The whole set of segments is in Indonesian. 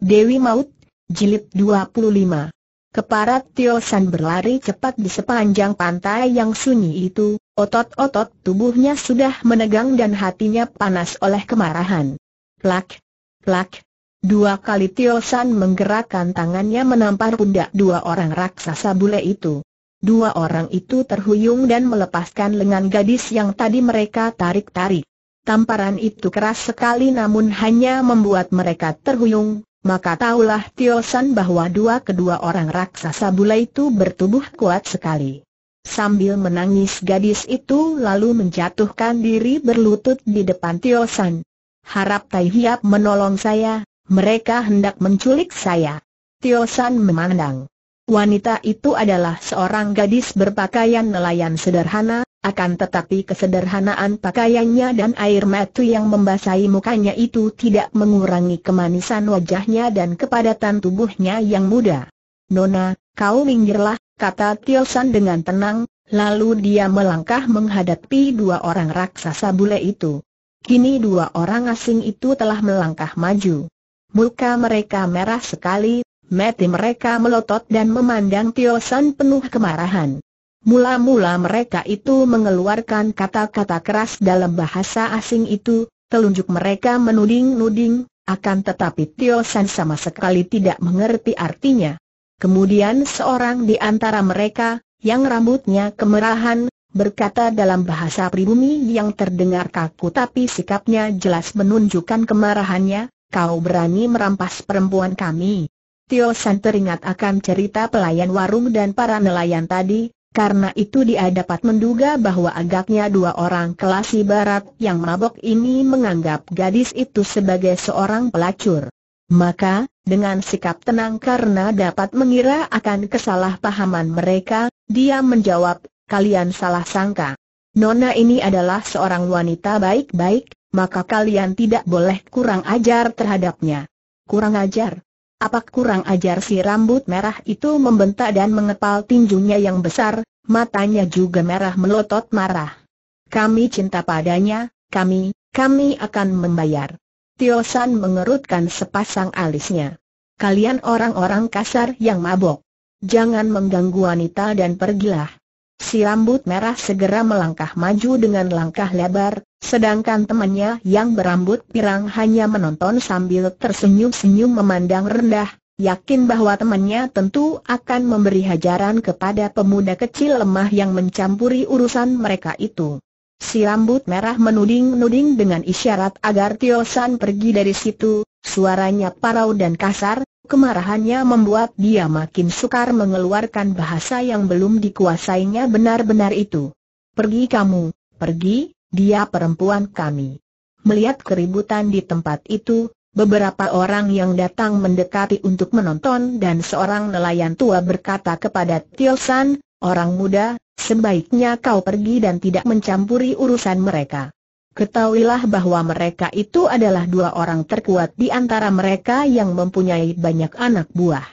Dewi Maut, Jilid 25. Keparat Tio San berlari cepat di sepanjang pantai yang sunyi itu, otot-otot tubuhnya sudah menegang dan hatinya panas oleh kemarahan. Plak, plak. Dua kali Tio San menggerakkan tangannya menampar pundak dua orang raksasa bule itu. Dua orang itu terhuyung dan melepaskan lengan gadis yang tadi mereka tarik-tarik. Tamparan itu keras sekali namun hanya membuat mereka terhuyung. Maka taulah Tio San bahwa kedua orang raksasa bule itu bertubuh kuat sekali. Sambil menangis gadis itu lalu menjatuhkan diri berlutut di depan Tio San. "Harap Tai Hiep menolong saya, mereka hendak menculik saya." Tio San memandang. Wanita itu adalah seorang gadis berpakaian nelayan sederhana, akan tetapi kesederhanaan pakaiannya dan air mata yang membasahi mukanya itu tidak mengurangi kemanisan wajahnya dan kepadatan tubuhnya yang muda. "Nona, kau minggirlah," kata Tio San dengan tenang, lalu dia melangkah menghadapi dua orang raksasa bule itu. Kini dua orang asing itu telah melangkah maju. Muka mereka merah sekali, mata mereka melotot dan memandang Tio San penuh kemarahan. Mula-mula mereka itu mengeluarkan kata-kata keras dalam bahasa asing itu, telunjuk mereka menuding-nuding, akan tetapi Tio San sama sekali tidak mengerti artinya. Kemudian seorang di antara mereka, yang rambutnya kemerahan, berkata dalam bahasa pribumi yang terdengar kaku tapi sikapnya jelas menunjukkan kemarahannya, "Kau berani merampas perempuan kami." Tio San teringat akan cerita pelayan warung dan para nelayan tadi. Karena itu dia dapat menduga bahwa agaknya dua orang kelas barat yang mabok ini menganggap gadis itu sebagai seorang pelacur. Maka, dengan sikap tenang karena dapat mengira akan kesalahpahaman mereka, dia menjawab, "Kalian salah sangka. Nona ini adalah seorang wanita baik-baik, maka kalian tidak boleh kurang ajar terhadapnya." "Kurang ajar? Apa kurang ajar?" Si rambut merah itu membentak dan mengepal tinjunya yang besar, matanya juga merah melotot marah. "Kami cinta padanya, kami akan membayar." Tio San mengerutkan sepasang alisnya. "Kalian orang-orang kasar yang mabok. Jangan mengganggu wanita dan pergilah." Si rambut merah segera melangkah maju dengan langkah lebar, sedangkan temannya yang berambut pirang hanya menonton sambil tersenyum-senyum memandang rendah, yakin bahwa temannya tentu akan memberi hajaran kepada pemuda kecil lemah yang mencampuri urusan mereka itu. Si rambut merah menuding-nuding dengan isyarat agar Tio San pergi dari situ, suaranya parau dan kasar. Kemarahannya membuat dia makin sukar mengeluarkan bahasa yang belum dikuasainya benar-benar itu. "Pergi kamu, pergi, dia perempuan kami." Melihat keributan di tempat itu, beberapa orang yang datang mendekati untuk menonton dan seorang nelayan tua berkata kepada Tio San, "Orang muda, sebaiknya kau pergi dan tidak mencampuri urusan mereka. Ketahuilah bahwa mereka itu adalah dua orang terkuat di antara mereka yang mempunyai banyak anak buah.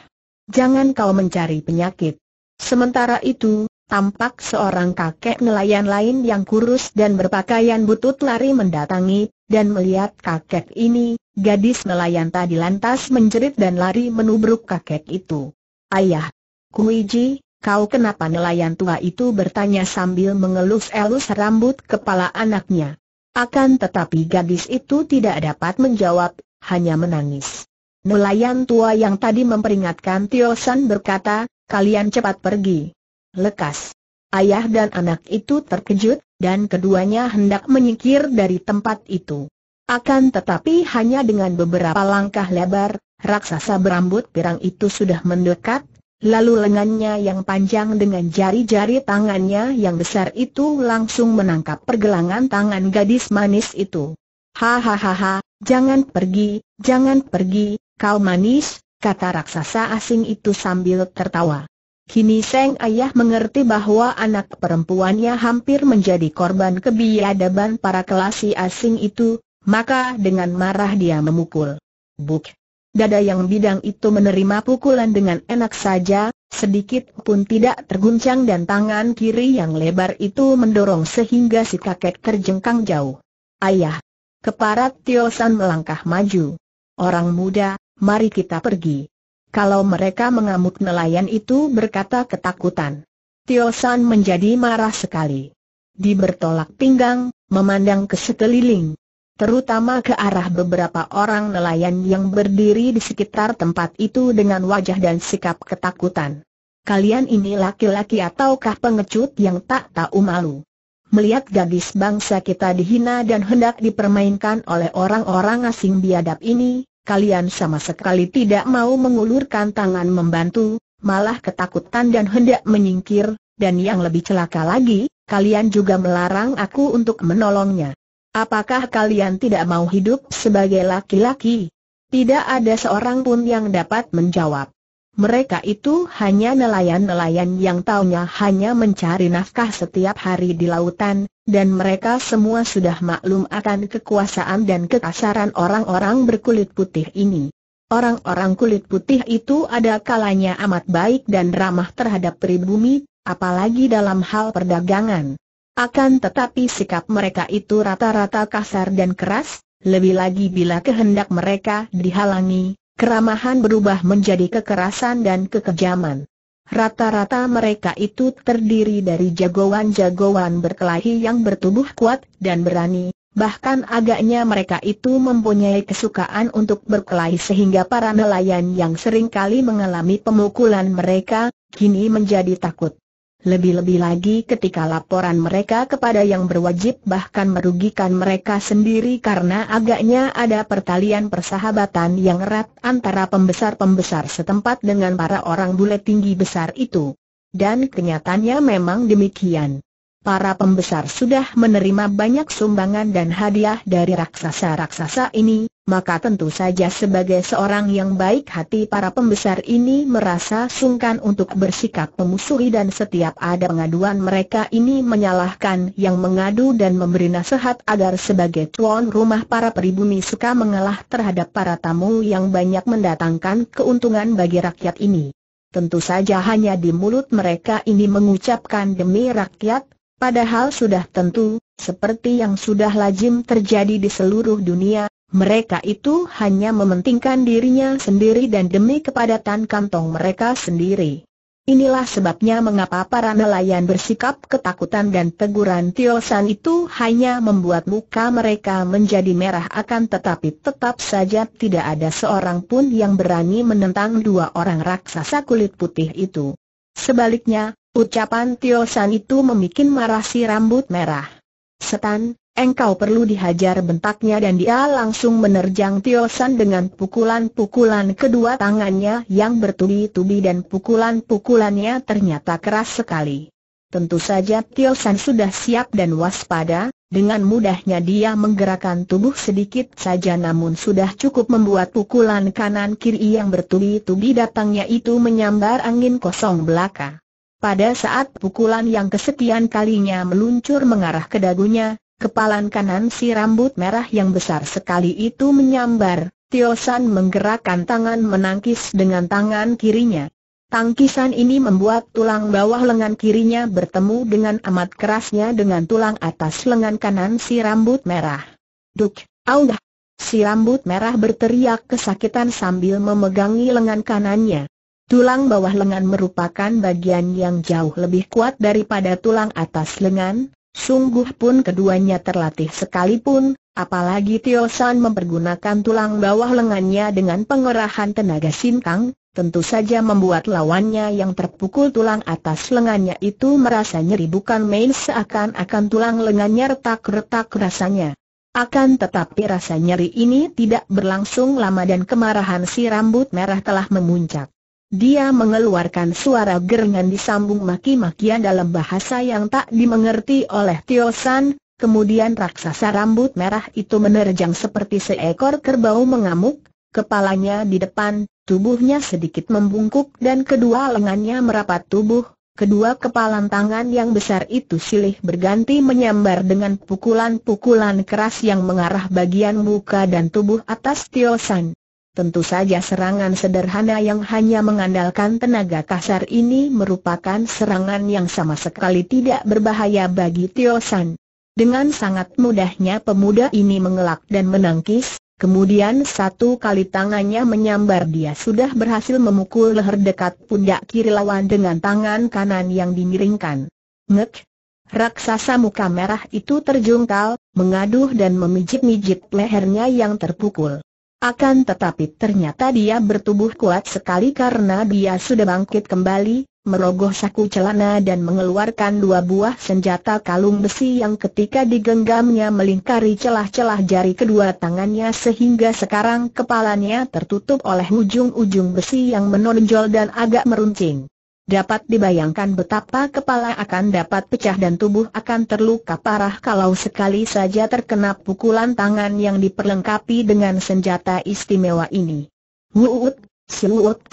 Jangan kau mencari penyakit." Sementara itu, tampak seorang kakek nelayan lain yang kurus dan berpakaian butut lari mendatangi, dan melihat kakek ini, gadis nelayan tadi lantas menjerit dan lari menubruk kakek itu. "Ayah, Kuiji, kau kenapa?" nelayan tua itu bertanya sambil mengelus-elus rambut kepala anaknya. Akan tetapi gadis itu tidak dapat menjawab, hanya menangis. Nelayan tua yang tadi memperingatkan Tio San berkata, "Kalian cepat pergi." Lekas. Ayah dan anak itu terkejut, dan keduanya hendak menyingkir dari tempat itu. Akan tetapi hanya dengan beberapa langkah lebar, raksasa berambut pirang itu sudah mendekat, lalu lengannya yang panjang dengan jari-jari tangannya yang besar itu langsung menangkap pergelangan tangan gadis manis itu. "Hahaha, jangan pergi, kau manis," kata raksasa asing itu sambil tertawa. Kini sang ayah mengerti bahwa anak perempuannya hampir menjadi korban kebiadaban para kelasi asing itu, maka dengan marah dia memukul. Buk! Dada yang bidang itu menerima pukulan dengan enak saja, sedikit pun tidak terguncang dan tangan kiri yang lebar itu mendorong sehingga si kakek terjengkang jauh. "Ayah!" Keparat Tio San melangkah maju. "Orang muda, mari kita pergi. Kalau mereka mengamuk, nelayan itu berkata ketakutan. Tio San menjadi marah sekali. Di bertolak pinggang, memandang ke sekeliling, terutama ke arah beberapa orang nelayan yang berdiri di sekitar tempat itu dengan wajah dan sikap ketakutan. Kalian ini laki-laki ataukah pengecut yang tak tahu malu? Melihat gadis bangsa kita dihina dan hendak dipermainkan oleh orang-orang asing biadab ini, kalian sama sekali tidak mau mengulurkan tangan membantu, malah ketakutan dan hendak menyingkir, dan yang lebih celaka lagi, kalian juga melarang aku untuk menolongnya. Apakah kalian tidak mau hidup sebagai laki-laki? Tidak ada seorang pun yang dapat menjawab. Mereka itu hanya nelayan-nelayan yang taunya hanya mencari nafkah setiap hari di lautan, dan mereka semua sudah maklum akan kekuasaan dan kekasaran orang-orang berkulit putih ini. Orang-orang kulit putih itu ada kalanya amat baik dan ramah terhadap pribumi, apalagi dalam hal perdagangan. Akan tetapi sikap mereka itu rata-rata kasar dan keras, lebih lagi bila kehendak mereka dihalangi. Keramahan berubah menjadi kekerasan dan kekejaman. Rata-rata mereka itu terdiri dari jagoan-jagoan berkelahi yang bertubuh kuat dan berani, bahkan agaknya mereka itu mempunyai kesukaan untuk berkelahi sehingga para nelayan yang seringkali mengalami pemukulan mereka, kini menjadi takut. Lebih-lebih lagi ketika laporan mereka kepada yang berwajib bahkan merugikan mereka sendiri karena agaknya ada pertalian persahabatan yang erat antara pembesar-pembesar setempat dengan para orang bule tinggi besar itu. Dan kenyataannya memang demikian. Para pembesar sudah menerima banyak sumbangan dan hadiah dari raksasa-raksasa ini, maka tentu saja sebagai seorang yang baik hati para pembesar ini merasa sungkan untuk bersikap memusuhi, dan setiap ada pengaduan mereka ini menyalahkan yang mengadu dan memberi nasihat agar sebagai tuan rumah para pribumi suka mengalah terhadap para tamu yang banyak mendatangkan keuntungan bagi rakyat ini. Tentu saja hanya di mulut mereka ini mengucapkan demi rakyat, padahal sudah tentu, seperti yang sudah lazim terjadi di seluruh dunia, mereka itu hanya mementingkan dirinya sendiri dan demi kepadatan kantong mereka sendiri. Inilah sebabnya mengapa para nelayan bersikap ketakutan dan teguran Tio San itu hanya membuat muka mereka menjadi merah, akan tetapi tetap saja tidak ada seorang pun yang berani menentang dua orang raksasa kulit putih itu. Sebaliknya, ucapan Tio San itu membuat marah si rambut merah. "Setan, engkau perlu dihajar," bentaknya, dan dia langsung menerjang Tio San dengan pukulan-pukulan kedua tangannya yang bertubi-tubi, dan pukulan-pukulannya ternyata keras sekali. Tentu saja Tio San sudah siap dan waspada, dengan mudahnya dia menggerakkan tubuh sedikit saja namun sudah cukup membuat pukulan kanan-kiri yang bertubi-tubi datangnya itu menyambar angin kosong belaka. Pada saat pukulan yang kesekian kalinya meluncur mengarah ke dagunya, kepalan kanan si rambut merah yang besar sekali itu menyambar. Tio San menggerakkan tangan menangkis dengan tangan kirinya. Tangkisan ini membuat tulang bawah lengan kirinya bertemu dengan amat kerasnya dengan tulang atas lengan kanan si rambut merah. "Duk, audah!" Si rambut merah berteriak kesakitan sambil memegangi lengan kanannya. Tulang bawah lengan merupakan bagian yang jauh lebih kuat daripada tulang atas lengan. Sungguh pun keduanya terlatih sekalipun, apalagi Tio San mempergunakan tulang bawah lengannya dengan pengerahan tenaga sinkang, tentu saja membuat lawannya yang terpukul tulang atas lengannya itu merasa nyeri bukan main, seakan-akan tulang lengannya retak-retak rasanya. Akan tetapi rasa nyeri ini tidak berlangsung lama dan kemarahan si rambut merah telah memuncak. Dia mengeluarkan suara gerengan disambung maki-makian dalam bahasa yang tak dimengerti oleh Tio San. Kemudian raksasa rambut merah itu menerjang seperti seekor kerbau mengamuk, kepalanya di depan, tubuhnya sedikit membungkuk dan kedua lengannya merapat tubuh. Kedua kepalan tangan yang besar itu silih berganti menyambar dengan pukulan-pukulan keras yang mengarah bagian muka dan tubuh atas Tio San. Tentu saja serangan sederhana yang hanya mengandalkan tenaga kasar ini merupakan serangan yang sama sekali tidak berbahaya bagi Tio San. Dengan sangat mudahnya pemuda ini mengelak dan menangkis, Kemudian satu kali tangannya menyambar, dia sudah berhasil memukul leher dekat pundak kiri lawan dengan tangan kanan yang dimiringkan. Ngek! Raksasa muka merah itu terjungkal, mengaduh dan memijit-mijit lehernya yang terpukul. Akan tetapi ternyata dia bertubuh kuat sekali karena dia sudah bangkit kembali, merogoh saku celana dan mengeluarkan dua buah senjata kalung besi yang ketika digenggamnya melingkari celah-celah jari kedua tangannya sehingga sekarang kepalanya tertutup oleh ujung-ujung besi yang menonjol dan agak meruncing. Dapat dibayangkan betapa kepala akan dapat pecah dan tubuh akan terluka parah kalau sekali saja terkena pukulan tangan yang diperlengkapi dengan senjata istimewa ini. Wuut, siut.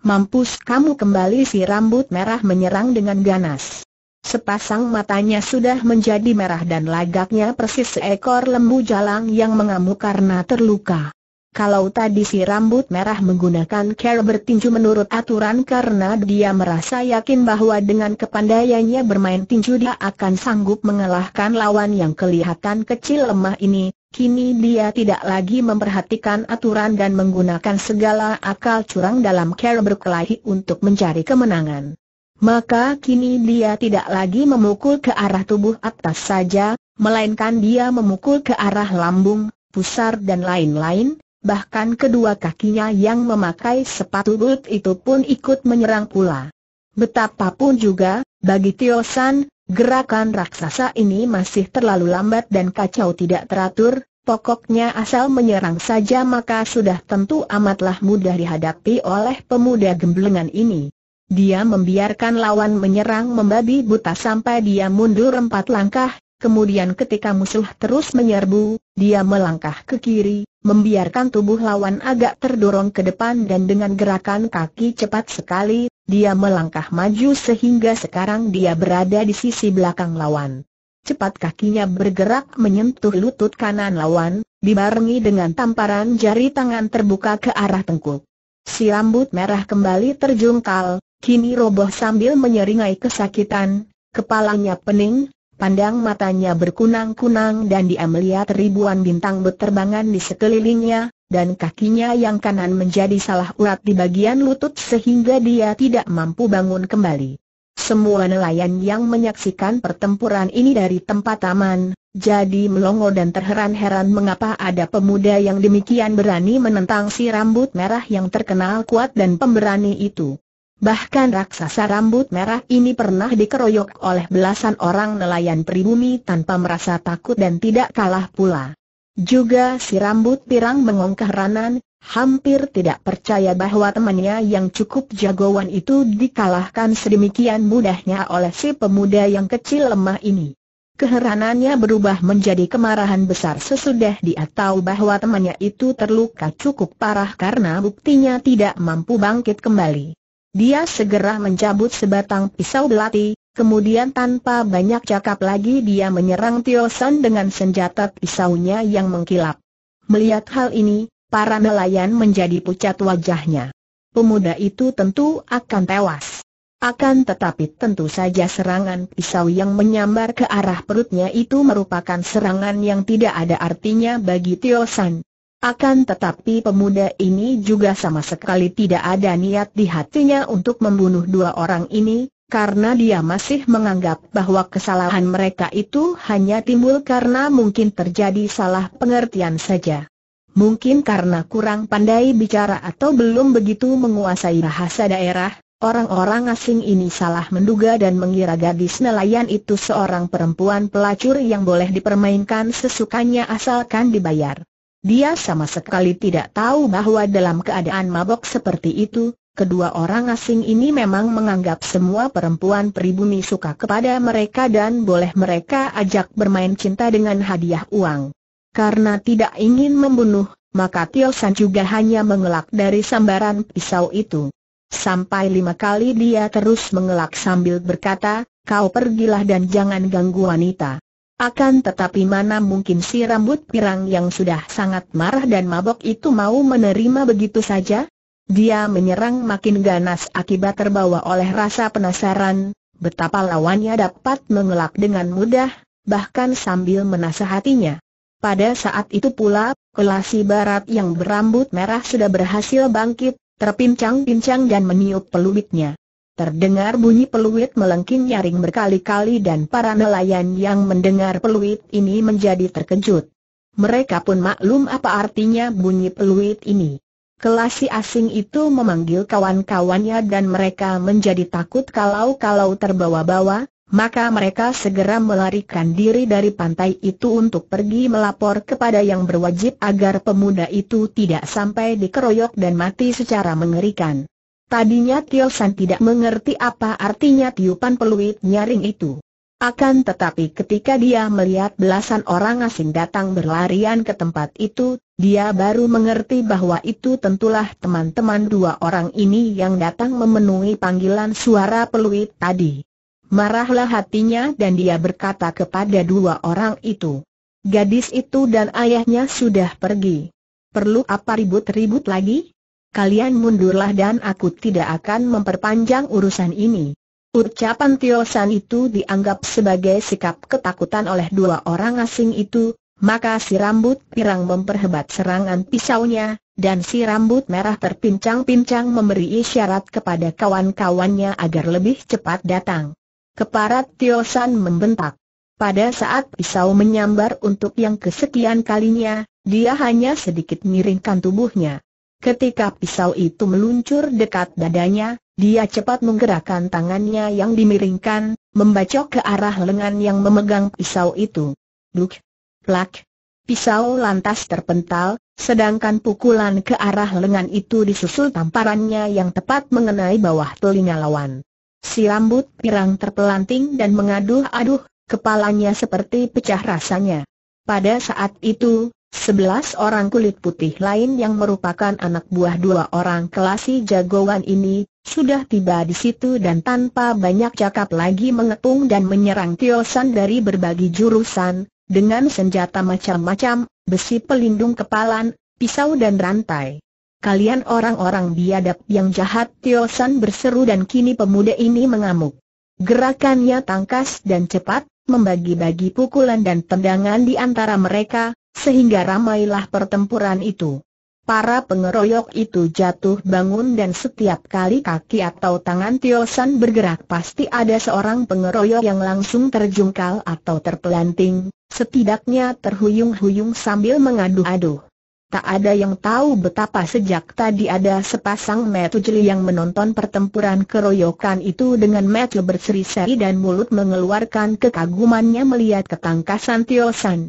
Mampus kamu, kembali si rambut merah menyerang dengan ganas. Sepasang matanya sudah menjadi merah dan lagaknya persis seekor lembu jalang yang mengamuk karena terluka. Kalau tadi si rambut merah menggunakan cara bertinju menurut aturan karena dia merasa yakin bahwa dengan kepandaiannya bermain tinju dia akan sanggup mengalahkan lawan yang kelihatan kecil lemah ini, kini dia tidak lagi memperhatikan aturan dan menggunakan segala akal curang dalam cara berkelahi untuk mencari kemenangan. Maka kini dia tidak lagi memukul ke arah tubuh atas saja, melainkan dia memukul ke arah lambung, pusar dan lain-lain, bahkan kedua kakinya yang memakai sepatu boot itu pun ikut menyerang pula. Betapapun juga, bagi Tio San, gerakan raksasa ini masih terlalu lambat dan kacau tidak teratur, pokoknya asal menyerang saja maka sudah tentu amatlah mudah dihadapi oleh pemuda gemblengan ini. Dia membiarkan lawan menyerang membabi buta sampai dia mundur 4 langkah, kemudian ketika musuh terus menyerbu, dia melangkah ke kiri, membiarkan tubuh lawan agak terdorong ke depan dan dengan gerakan kaki cepat sekali, dia melangkah maju sehingga sekarang dia berada di sisi belakang lawan. Cepat kakinya bergerak menyentuh lutut kanan lawan, dibarengi dengan tamparan jari tangan terbuka ke arah tengkuk. Si rambut merah kembali terjungkal, kini roboh sambil menyeringai kesakitan, kepalanya pening, pandang matanya berkunang-kunang dan dia melihat ribuan bintang berterbangan di sekelilingnya. Dan kakinya yang kanan menjadi salah urat di bagian lutut sehingga dia tidak mampu bangun kembali. Semua nelayan yang menyaksikan pertempuran ini dari tempat taman, jadi melongo dan terheran-heran mengapa ada pemuda yang demikian berani menentang si rambut merah yang terkenal kuat dan pemberani itu. Bahkan raksasa rambut merah ini pernah dikeroyok oleh belasan orang nelayan pribumi tanpa merasa takut dan tidak kalah pula. Juga si rambut pirang bengong keheranan, hampir tidak percaya bahwa temannya yang cukup jagoan itu dikalahkan sedemikian mudahnya oleh si pemuda yang kecil lemah ini. Keheranannya berubah menjadi kemarahan besar sesudah dia tahu bahwa temannya itu terluka cukup parah karena buktinya tidak mampu bangkit kembali. Dia segera mencabut sebatang pisau belati. Kemudian tanpa banyak cakap lagi dia menyerang Tio San dengan senjata pisaunya yang mengkilap. Melihat hal ini, para nelayan menjadi pucat wajahnya. Pemuda itu tentu akan tewas. Akan tetapi tentu saja serangan pisau yang menyambar ke arah perutnya itu merupakan serangan yang tidak ada artinya bagi Tio San. Akan tetapi pemuda ini juga sama sekali tidak ada niat di hatinya untuk membunuh dua orang ini, karena dia masih menganggap bahwa kesalahan mereka itu hanya timbul karena mungkin terjadi salah pengertian saja. Mungkin karena kurang pandai bicara atau belum begitu menguasai bahasa daerah, orang-orang asing ini salah menduga dan mengira gadis nelayan itu seorang perempuan pelacur yang boleh dipermainkan sesukanya asalkan dibayar. Dia sama sekali tidak tahu bahwa dalam keadaan mabok seperti itu, kedua orang asing ini memang menganggap semua perempuan pribumi suka kepada mereka dan boleh mereka ajak bermain cinta dengan hadiah uang. Karena tidak ingin membunuh, maka Tio San juga hanya mengelak dari sambaran pisau itu. Sampai 5 kali dia terus mengelak sambil berkata, "Kau pergilah dan jangan ganggu wanita." Akan tetapi mana mungkin si rambut pirang yang sudah sangat marah dan mabok itu mau menerima begitu saja? Dia menyerang makin ganas akibat terbawa oleh rasa penasaran, betapa lawannya dapat mengelak dengan mudah, bahkan sambil menasihatinya. Pada saat itu pula, kolasi barat yang berambut merah sudah berhasil bangkit, terpincang-pincang dan meniup peluitnya. Terdengar bunyi peluit melengking nyaring berkali-kali dan para nelayan yang mendengar peluit ini menjadi terkejut. Mereka pun maklum apa artinya bunyi peluit ini. Kelasi asing itu memanggil kawan-kawannya dan mereka menjadi takut kalau terbawa-bawa, maka mereka segera melarikan diri dari pantai itu untuk pergi melapor kepada yang berwajib agar pemuda itu tidak sampai dikeroyok dan mati secara mengerikan. Tadinya Tio San tidak mengerti apa artinya tiupan peluit nyaring itu. Akan tetapi ketika dia melihat belasan orang asing datang berlarian ke tempat itu, dia baru mengerti bahwa itu tentulah teman-teman dua orang ini yang datang memenuhi panggilan suara peluit tadi. Marahlah hatinya dan dia berkata kepada dua orang itu, "Gadis itu dan ayahnya sudah pergi. Perlu apa ribut-ribut lagi? Kalian mundurlah dan aku tidak akan memperpanjang urusan ini." Ucapan Tio San itu dianggap sebagai sikap ketakutan oleh dua orang asing itu, maka si rambut pirang memperhebat serangan pisaunya, dan si rambut merah terpincang-pincang memberi isyarat kepada kawan-kawannya agar lebih cepat datang. Keparat Tio San membentak. Pada saat pisau menyambar untuk yang kesekian kalinya, dia hanya sedikit miringkan tubuhnya. Ketika pisau itu meluncur dekat dadanya, dia cepat menggerakkan tangannya yang dimiringkan, membacok ke arah lengan yang memegang pisau itu. Duk! Plak! Pisau lantas terpental, sedangkan pukulan ke arah lengan itu disusul tamparannya yang tepat mengenai bawah telinga lawan. Si rambut pirang terpelanting dan mengaduh-aduh, kepalanya seperti pecah rasanya. Pada saat itu, 11 orang kulit putih lain yang merupakan anak buah dua orang kelasi jagoan ini sudah tiba di situ dan tanpa banyak cakap lagi mengepung dan menyerang Tio San dari berbagai jurusan dengan senjata macam-macam, besi pelindung kepalan, pisau dan rantai. "Kalian orang-orang biadab yang jahat!" Tio San berseru dan kini pemuda ini mengamuk. Gerakannya tangkas dan cepat, membagi-bagi pukulan dan tendangan di antara mereka, sehingga ramailah pertempuran itu. Para pengeroyok itu jatuh bangun dan setiap kali kaki atau tangan Tio San bergerak pasti ada seorang pengeroyok yang langsung terjungkal atau terpelanting, setidaknya terhuyung-huyung sambil mengadu-adu. Tak ada yang tahu betapa sejak tadi ada sepasang mata jeli yang menonton pertempuran keroyokan itu dengan mata berseri-seri dan mulut mengeluarkan kekagumannya melihat ketangkasan Tio San.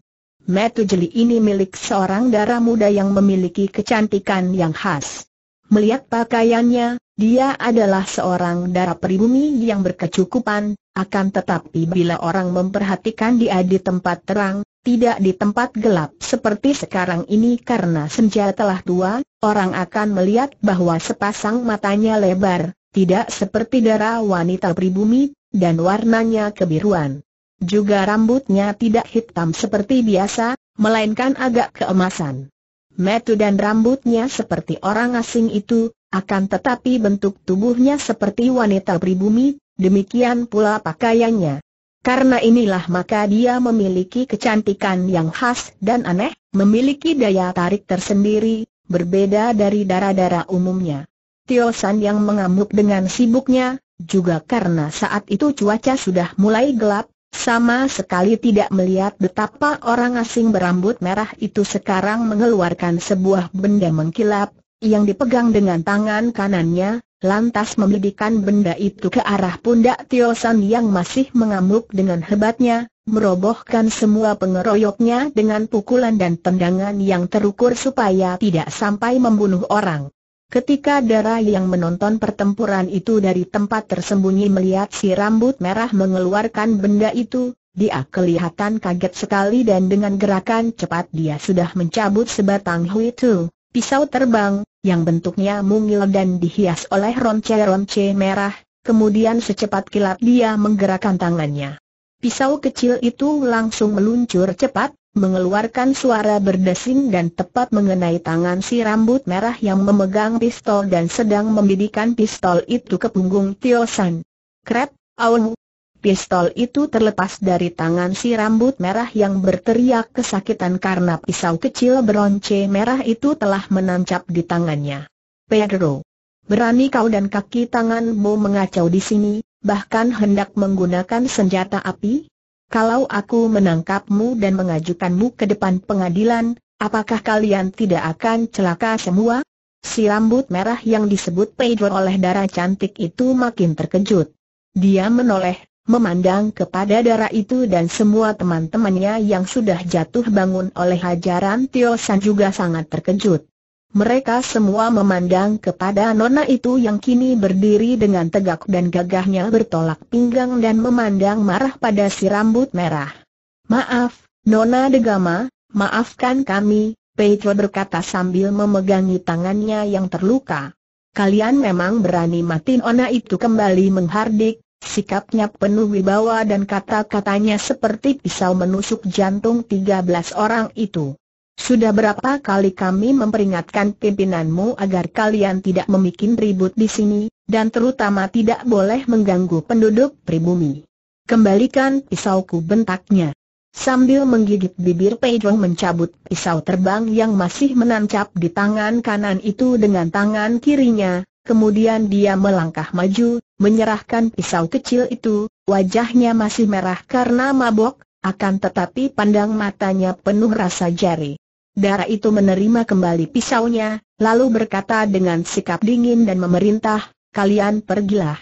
Mata jeli ini milik seorang dara muda yang memiliki kecantikan yang khas. Melihat pakaiannya, dia adalah seorang dara pribumi yang berkecukupan, akan tetapi bila orang memperhatikan dia di tempat terang, tidak di tempat gelap seperti sekarang ini karena senja telah tua, orang akan melihat bahwa sepasang matanya lebar, tidak seperti dara wanita pribumi, dan warnanya kebiruan. Juga rambutnya tidak hitam seperti biasa, melainkan agak keemasan. Mata dan rambutnya seperti orang asing itu, akan tetapi bentuk tubuhnya seperti wanita pribumi, demikian pula pakaiannya. Karena inilah maka dia memiliki kecantikan yang khas dan aneh, memiliki daya tarik tersendiri, berbeda dari dara-dara umumnya. Tio San yang mengamuk dengan sibuknya, juga karena saat itu cuaca sudah mulai gelap, sama sekali tidak melihat betapa orang asing berambut merah itu sekarang mengeluarkan sebuah benda mengkilap, yang dipegang dengan tangan kanannya, lantas membidikan benda itu ke arah pundak Tio San yang masih mengamuk dengan hebatnya, merobohkan semua pengeroyoknya dengan pukulan dan tendangan yang terukur supaya tidak sampai membunuh orang. Ketika dara yang menonton pertempuran itu dari tempat tersembunyi melihat si rambut merah mengeluarkan benda itu, dia kelihatan kaget sekali dan dengan gerakan cepat dia sudah mencabut sebatang huitu, pisau terbang, yang bentuknya mungil dan dihias oleh ronce-ronce merah, kemudian secepat kilat dia menggerakkan tangannya. Pisau kecil itu langsung meluncur cepat, mengeluarkan suara berdesing dan tepat mengenai tangan si rambut merah yang memegang pistol dan sedang membidikan pistol itu ke punggung Tio San. Kret, au! Pistol itu terlepas dari tangan si rambut merah yang berteriak kesakitan karena pisau kecil beronce merah itu telah menancap di tangannya. Pedro, berani kau dan kaki tanganmu mengacau di sini, bahkan hendak menggunakan senjata api? Kalau aku menangkapmu dan mengajukanmu ke depan pengadilan, apakah kalian tidak akan celaka semua? Si rambut merah yang disebut Pedro oleh darah cantik itu makin terkejut. Dia menoleh, memandang kepada darah itu dan semua teman-temannya yang sudah jatuh bangun oleh hajaran Tio San juga sangat terkejut. Mereka semua memandang kepada nona itu yang kini berdiri dengan tegak dan gagahnya bertolak pinggang dan memandang marah pada si rambut merah. Maaf, Nona De Gama, maafkan kami, Pedro berkata sambil memegangi tangannya yang terluka. Kalian memang berani mati. Nona itu kembali menghardik. Sikapnya penuh wibawa dan kata-katanya seperti pisau menusuk jantung 13 orang itu. Sudah berapa kali kami memperingatkan pimpinanmu agar kalian tidak membuat ribut di sini, dan terutama tidak boleh mengganggu penduduk pribumi. Kembalikan pisauku, bentaknya. Sambil menggigit bibir, Pedro mencabut pisau terbang yang masih menancap di tangan kanan itu dengan tangan kirinya. Kemudian dia melangkah maju, menyerahkan pisau kecil itu. Wajahnya masih merah karena mabok, akan tetapi pandang matanya penuh rasa jari. Darah itu menerima kembali pisaunya, lalu berkata dengan sikap dingin dan memerintah, "Kalian pergilah."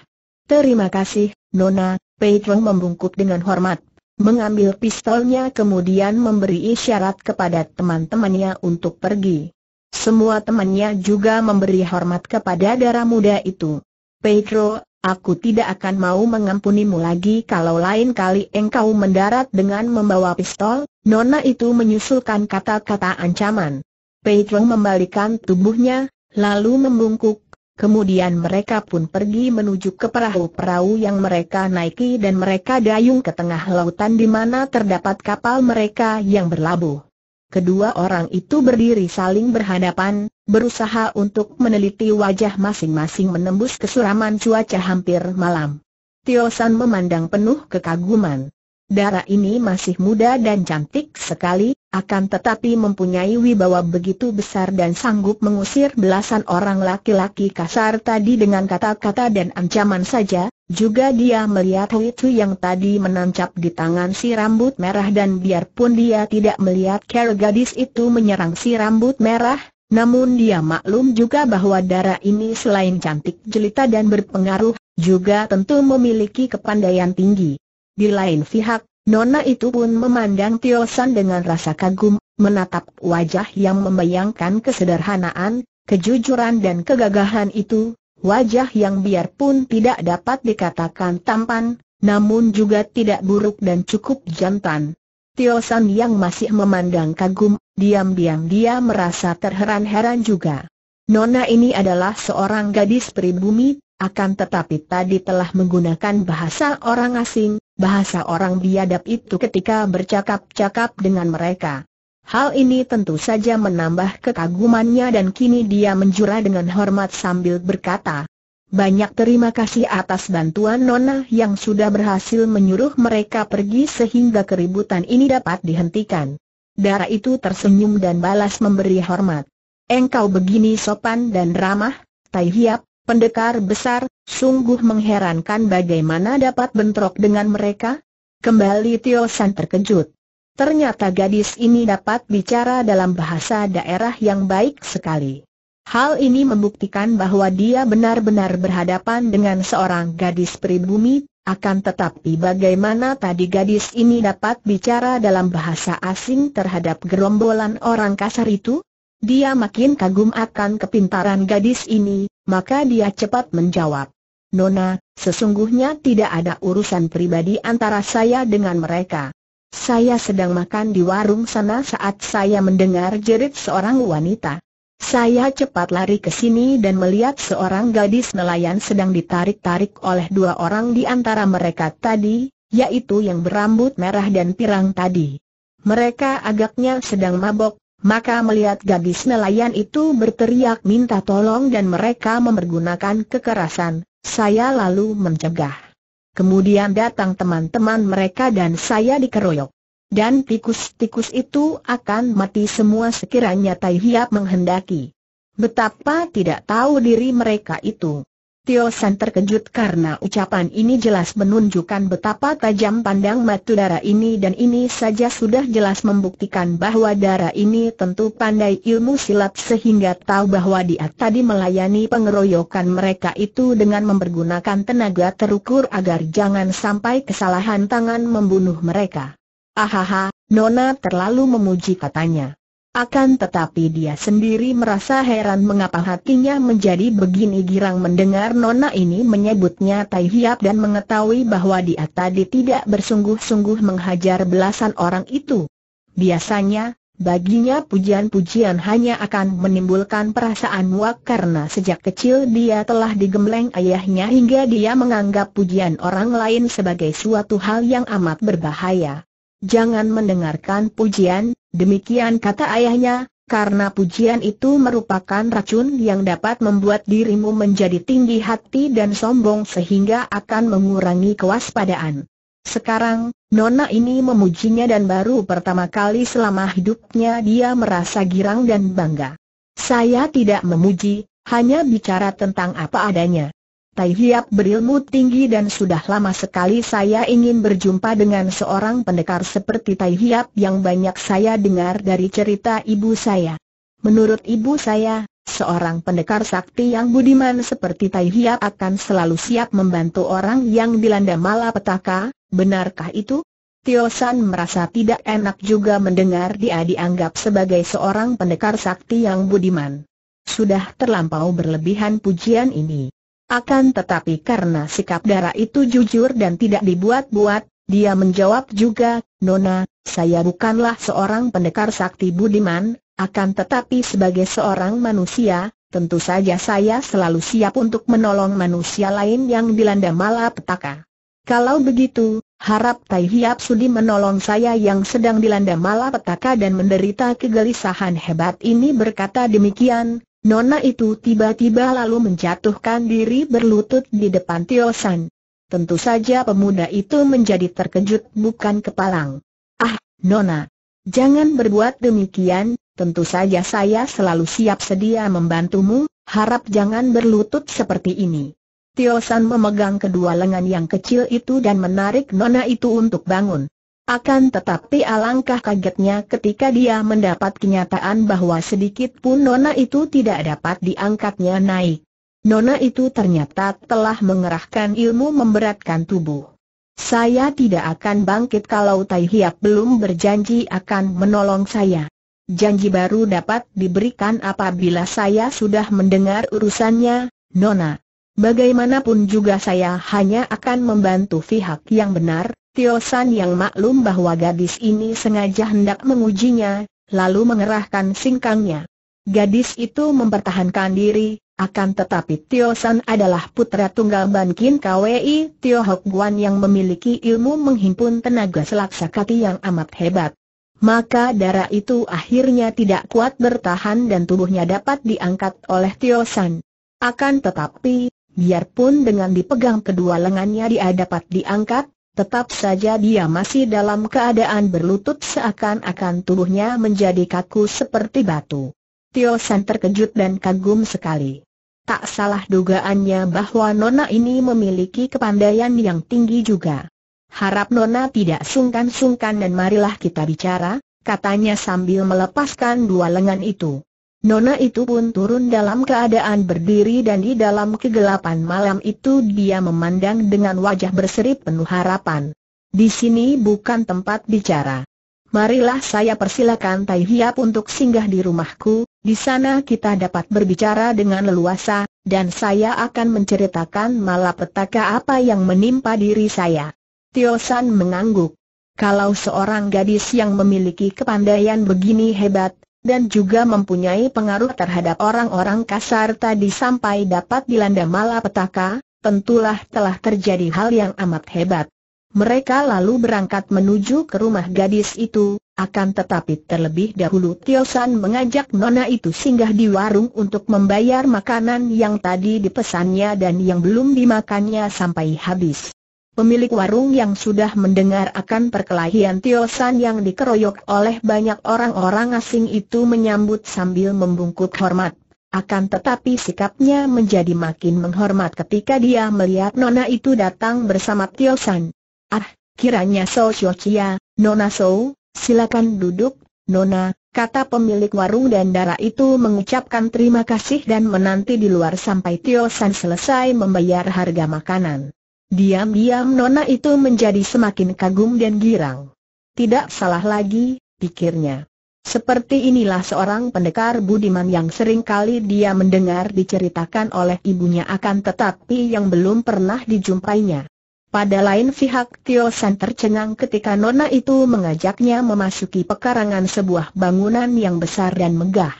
"Terima kasih, Nona," Pedro membungkuk dengan hormat, mengambil pistolnya kemudian memberi isyarat kepada teman-temannya untuk pergi. Semua temannya juga memberi hormat kepada darah muda itu. Pedro, aku tidak akan mau mengampunimu lagi kalau lain kali engkau mendarat dengan membawa pistol. Nona itu menyusulkan kata-kata ancaman. Pedro membalikan tubuhnya, lalu membungkuk. Kemudian mereka pun pergi menuju ke perahu-perahu yang mereka naiki dan mereka dayung ke tengah lautan di mana terdapat kapal mereka yang berlabuh. Kedua orang itu berdiri saling berhadapan, berusaha untuk meneliti wajah masing-masing menembus kesuraman cuaca hampir malam. Tio San memandang penuh kekaguman. Darah ini masih muda dan cantik sekali, akan tetapi mempunyai wibawa begitu besar dan sanggup mengusir belasan orang laki-laki kasar tadi dengan kata-kata dan ancaman saja. Juga dia melihat itu yang tadi menancap di tangan si rambut merah dan biarpun dia tidak melihat cara gadis itu menyerang si rambut merah, namun dia maklum juga bahwa darah ini selain cantik jelita dan berpengaruh, juga tentu memiliki kepandaian tinggi. Di lain pihak, nona itu pun memandang Tio San dengan rasa kagum, menatap wajah yang membayangkan kesederhanaan, kejujuran dan kegagahan itu. Wajah yang biarpun tidak dapat dikatakan tampan, namun juga tidak buruk dan cukup jantan. Tio San yang masih memandang kagum, diam-diam dia merasa terheran-heran juga. Nona ini adalah seorang gadis pribumi, akan tetapi tadi telah menggunakan bahasa orang asing, bahasa orang biadab itu ketika bercakap-cakap dengan mereka. Hal ini tentu saja menambah kekagumannya dan kini dia menjura dengan hormat sambil berkata, "Banyak terima kasih atas bantuan Nona yang sudah berhasil menyuruh mereka pergi sehingga keributan ini dapat dihentikan." Darah itu tersenyum dan balas memberi hormat. "Engkau begini sopan dan ramah, Tai Hiep, pendekar besar, sungguh mengherankan bagaimana dapat bentrok dengan mereka?" Kembali Tio San terkejut. Ternyata gadis ini dapat bicara dalam bahasa daerah yang baik sekali. Hal ini membuktikan bahwa dia benar-benar berhadapan dengan seorang gadis pribumi, akan tetapi bagaimana tadi gadis ini dapat bicara dalam bahasa asing terhadap gerombolan orang kasar itu? Dia makin kagum akan kepintaran gadis ini, maka dia cepat menjawab, "Nona, sesungguhnya tidak ada urusan pribadi antara saya dengan mereka. Saya sedang makan di warung sana saat saya mendengar jerit seorang wanita. Saya cepat lari ke sini dan melihat seorang gadis nelayan sedang ditarik-tarik oleh dua orang di antara mereka tadi, yaitu yang berambut merah dan pirang tadi. Mereka agaknya sedang mabok, maka melihat gadis nelayan itu berteriak minta tolong dan mereka mempergunakan kekerasan. Saya lalu mencegah. Kemudian datang teman-teman mereka dan saya dikeroyok. Dan tikus-tikus itu akan mati semua sekiranya Tai Hiep menghendaki. Betapa tidak tahu diri mereka itu. Tio San terkejut karena ucapan ini jelas menunjukkan betapa tajam pandang mata darah ini, dan ini saja sudah jelas membuktikan bahwa darah ini tentu pandai ilmu silat sehingga tahu bahwa dia tadi melayani pengeroyokan mereka itu dengan mempergunakan tenaga terukur agar jangan sampai kesalahan tangan membunuh mereka. Ahaha, Nona terlalu memuji, katanya. Akan tetapi dia sendiri merasa heran mengapa hatinya menjadi begini girang mendengar Nona ini menyebutnya Tai Hiep dan mengetahui bahwa dia tadi tidak bersungguh-sungguh menghajar belasan orang itu. Biasanya, baginya pujian-pujian hanya akan menimbulkan perasaan muak karena sejak kecil dia telah digembleng ayahnya hingga dia menganggap pujian orang lain sebagai suatu hal yang amat berbahaya. Jangan mendengarkan pujian, demikian kata ayahnya, karena pujian itu merupakan racun yang dapat membuat dirimu menjadi tinggi hati dan sombong sehingga akan mengurangi kewaspadaan. Sekarang, Nona ini memujinya dan baru pertama kali selama hidupnya dia merasa girang dan bangga. Saya tidak memuji, hanya bicara tentang apa adanya. Tai Hiep berilmu tinggi dan sudah lama sekali saya ingin berjumpa dengan seorang pendekar seperti Tai Hiep yang banyak saya dengar dari cerita ibu saya. Menurut ibu saya, seorang pendekar sakti yang budiman seperti Tai Hiep akan selalu siap membantu orang yang dilanda malapetaka, benarkah itu? Tio San merasa tidak enak juga mendengar dia dianggap sebagai seorang pendekar sakti yang budiman. Sudah terlampau berlebihan pujian ini. Akan tetapi karena sikap darah itu jujur dan tidak dibuat-buat, dia menjawab juga, Nona, saya bukanlah seorang pendekar sakti budiman, akan tetapi sebagai seorang manusia, tentu saja saya selalu siap untuk menolong manusia lain yang dilanda malapetaka. Kalau begitu, harap Tai Hiep sudi menolong saya yang sedang dilanda malapetaka dan menderita kegelisahan hebat ini. Berkata demikian, Nona itu tiba-tiba lalu menjatuhkan diri berlutut di depan Tio San. Tentu saja pemuda itu menjadi terkejut bukan kepalang. Ah, Nona, jangan berbuat demikian, tentu saja saya selalu siap sedia membantumu, harap jangan berlutut seperti ini. Tio San memegang kedua lengan yang kecil itu dan menarik Nona itu untuk bangun. Akan tetapi alangkah kagetnya ketika dia mendapat kenyataan bahwa sedikit pun Nona itu tidak dapat diangkatnya naik. Nona itu ternyata telah mengerahkan ilmu memberatkan tubuh. Saya tidak akan bangkit kalau Tai Hiep belum berjanji akan menolong saya. Janji baru dapat diberikan apabila saya sudah mendengar urusannya, Nona. Bagaimanapun juga saya hanya akan membantu pihak yang benar. Tio San yang maklum bahwa gadis ini sengaja hendak mengujinya, lalu mengerahkan singkangnya. Gadis itu mempertahankan diri, akan tetapi Tio San adalah putra tunggal Bankin KWI Tio Hock Guan yang memiliki ilmu menghimpun tenaga selaksakati yang amat hebat. Maka darah itu akhirnya tidak kuat bertahan dan tubuhnya dapat diangkat oleh Tio San. Akan tetapi, biarpun dengan dipegang kedua lengannya dia dapat diangkat, tetap saja dia masih dalam keadaan berlutut seakan-akan tubuhnya menjadi kaku seperti batu. Tio San terkejut dan kagum sekali. Tak salah dugaannya bahwa Nona ini memiliki kepandaian yang tinggi juga. Harap Nona tidak sungkan-sungkan dan marilah kita bicara, katanya sambil melepaskan dua lengan itu. Nona itu pun turun dalam keadaan berdiri dan di dalam kegelapan malam itu dia memandang dengan wajah berseri penuh harapan. Di sini bukan tempat bicara. Marilah saya persilakan Tai Hiep untuk singgah di rumahku, di sana kita dapat berbicara dengan leluasa, dan saya akan menceritakan malapetaka apa yang menimpa diri saya. Tio San mengangguk. Kalau seorang gadis yang memiliki kepandaian begini hebat, dan juga mempunyai pengaruh terhadap orang-orang kasar tadi sampai dapat dilanda malapetaka, tentulah telah terjadi hal yang amat hebat. Mereka lalu berangkat menuju ke rumah gadis itu, akan tetapi terlebih dahulu Tio San mengajak Nona itu singgah di warung untuk membayar makanan yang tadi dipesannya dan yang belum dimakannya sampai habis. pemilik warung yang sudah mendengar akan perkelahian Tio San yang dikeroyok oleh banyak orang-orang asing itu menyambut sambil membungkuk hormat. Akan tetapi sikapnya menjadi makin menghormat ketika dia melihat Nona itu datang bersama Tio San. "Ah, kiranya So Siocia, Nona So, silakan duduk, Nona," kata pemilik warung dandara itu mengucapkan terima kasih dan menanti di luar sampai Tio San selesai membayar harga makanan. Diam-diam Nona itu menjadi semakin kagum dan girang. Tidak salah lagi, pikirnya. Seperti inilah seorang pendekar budiman yang sering kali dia mendengar diceritakan oleh ibunya akan tetapi yang belum pernah dijumpainya. Pada lain pihak, Tio San tercengang ketika Nona itu mengajaknya memasuki pekarangan sebuah bangunan yang besar dan megah.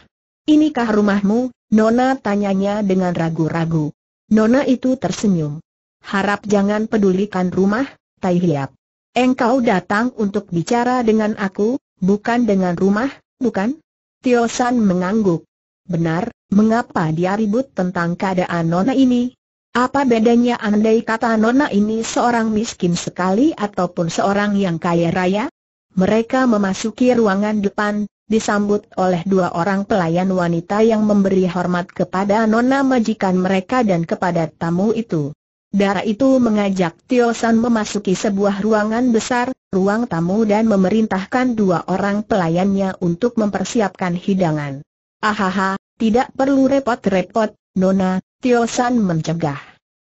"Inikah rumahmu, Nona?" tanyanya dengan ragu-ragu. Nona itu tersenyum. "Harap jangan pedulikan rumah, Tai Hiep. Engkau datang untuk bicara dengan aku, bukan dengan rumah, bukan?" Tio San mengangguk. Benar, mengapa dia ribut tentang keadaan Nona ini? Apa bedanya andai kata Nona ini seorang miskin sekali ataupun seorang yang kaya raya? Mereka memasuki ruangan depan, disambut oleh dua orang pelayan wanita yang memberi hormat kepada Nona majikan mereka dan kepada tamu itu. Dara itu mengajak Tio San memasuki sebuah ruangan besar, ruang tamu, dan memerintahkan dua orang pelayannya untuk mempersiapkan hidangan. "Ahaha, tidak perlu repot-repot, Nona," Tio San mencegah.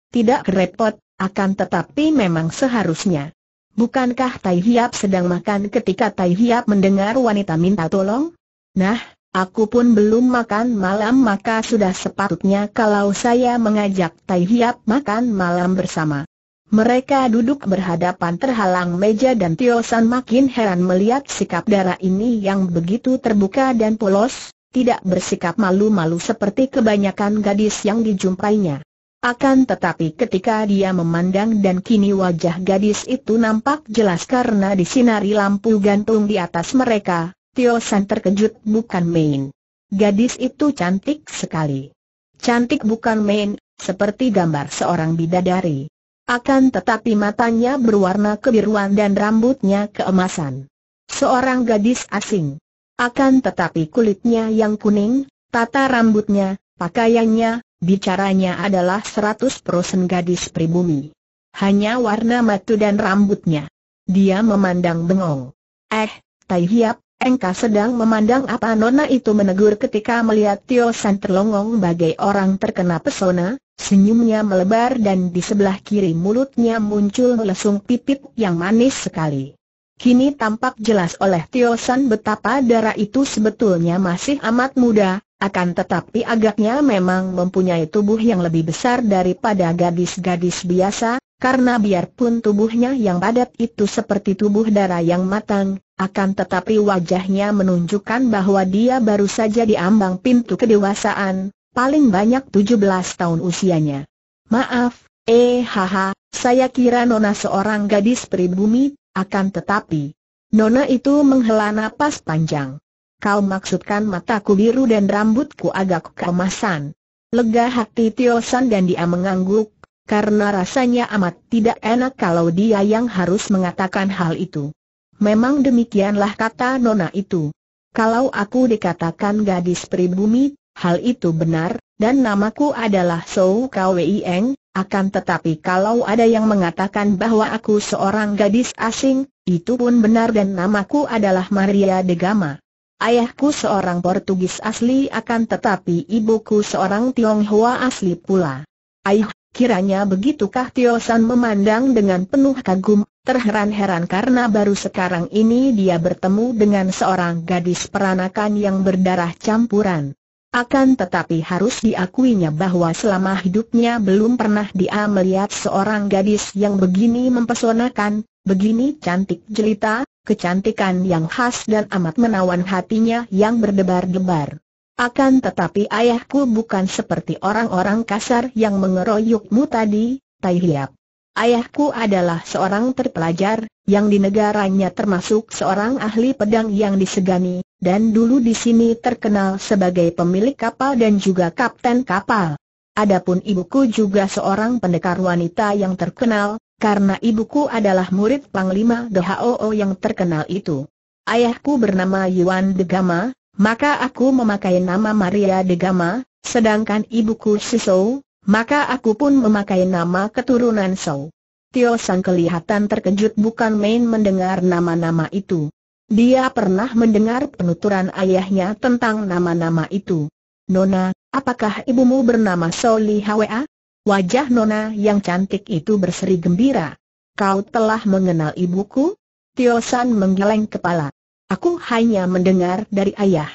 "Tidak repot, akan tetapi memang seharusnya. Bukankah Tai Hiep sedang makan?" ketika Tai Hiep mendengar wanita minta tolong. "Nah, aku pun belum makan malam, maka sudah sepatutnya kalau saya mengajak Tai Hiep makan malam bersama." Mereka duduk berhadapan terhalang meja dan Tio San makin heran melihat sikap Dara ini yang begitu terbuka dan polos. Tidak bersikap malu-malu seperti kebanyakan gadis yang dijumpainya. Akan tetapi ketika dia memandang dan kini wajah gadis itu nampak jelas karena disinari lampu gantung di atas mereka, Tio San terkejut bukan main. Gadis itu cantik sekali. Cantik bukan main, seperti gambar seorang bidadari. Akan tetapi matanya berwarna kebiruan dan rambutnya keemasan. Seorang gadis asing. Akan tetapi kulitnya yang kuning, tata rambutnya, pakaiannya, bicaranya adalah 100% gadis pribumi. Hanya warna mata dan rambutnya. Dia memandang bengong. "Eh, Tai Hiep, engkau sedang memandang apa?" Nona itu menegur ketika melihat Tio San terlongong bagai orang terkena pesona, senyumnya melebar dan di sebelah kiri mulutnya muncul lesung pipit yang manis sekali. Kini tampak jelas oleh Tio San betapa Dara itu sebetulnya masih amat muda, akan tetapi agaknya memang mempunyai tubuh yang lebih besar daripada gadis-gadis biasa, karena biarpun tubuhnya yang padat itu seperti tubuh Dara yang matang, akan tetapi wajahnya menunjukkan bahwa dia baru saja diambang pintu kedewasaan, paling banyak 17 tahun usianya. "Maaf, haha, saya kira Nona seorang gadis pribumi." Akan tetapi, Nona itu menghela napas panjang. "Kau maksudkan mataku biru dan rambutku agak keemasan?" Lega hati Tio San dan dia mengangguk, karena rasanya amat tidak enak kalau dia yang harus mengatakan hal itu. "Memang demikianlah," kata Nona itu. "Kalau aku dikatakan gadis pribumi, hal itu benar, dan namaku adalah So Kwi Eng. Akan tetapi kalau ada yang mengatakan bahwa aku seorang gadis asing, itu pun benar dan namaku adalah Maria de Gama. Ayahku seorang Portugis asli akan tetapi ibuku seorang Tionghoa asli pula." "Aih, kiranya begitukah?" Tio San memandang dengan penuh kagum, terheran-heran karena baru sekarang ini dia bertemu dengan seorang gadis peranakan yang berdarah campuran. Akan tetapi harus diakuinya bahwa selama hidupnya belum pernah dia melihat seorang gadis yang begini mempesonakan, begini cantik jelita, kecantikan yang khas dan amat menawan hatinya yang berdebar-debar. "Akan tetapi ayahku bukan seperti orang-orang kasar yang mengeroyokmu tadi, Tai Hiep. Ayahku adalah seorang terpelajar, yang di negaranya termasuk seorang ahli pedang yang disegani, dan dulu di sini terkenal sebagai pemilik kapal dan juga kapten kapal. Adapun ibuku juga seorang pendekar wanita yang terkenal, karena ibuku adalah murid Panglima The HoO yang terkenal itu. Ayahku bernama Yuan de Gama, maka aku memakai nama Maria de Gama, sedangkan ibuku si Sou, maka aku pun memakai nama keturunan Sou. Tio San kelihatan terkejut bukan main mendengar nama-nama itu. Dia pernah mendengar penuturan ayahnya tentang nama-nama itu. Nona, apakah ibumu bernama So Li Hwa? Wajah Nona yang cantik itu berseri gembira. Kau telah mengenal ibuku? Tio San menggeleng kepala. Aku hanya mendengar dari ayah.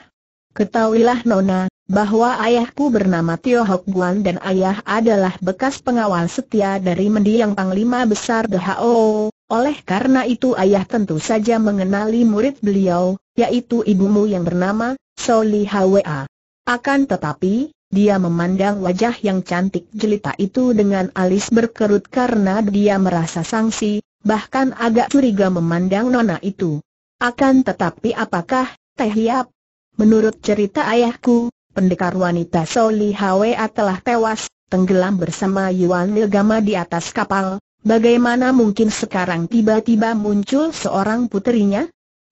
Ketahuilah Nona, bahwa ayahku bernama Tio Hock Guan dan ayah adalah bekas pengawal setia dari mendiang Panglima Besar The HoO. Oleh karena itu ayah tentu saja mengenali murid beliau, yaitu ibumu yang bernama So Li Hwa. Akan tetapi, dia memandang wajah yang cantik jelita itu dengan alis berkerut karena dia merasa sangsi, bahkan agak curiga memandang nona itu. Akan tetapi apakah, Tai Hiep? Menurut cerita ayahku, pendekar wanita So Li Hwa telah tewas, tenggelam bersama Yuan de Gama di atas kapal. Bagaimana mungkin sekarang tiba-tiba muncul seorang puterinya?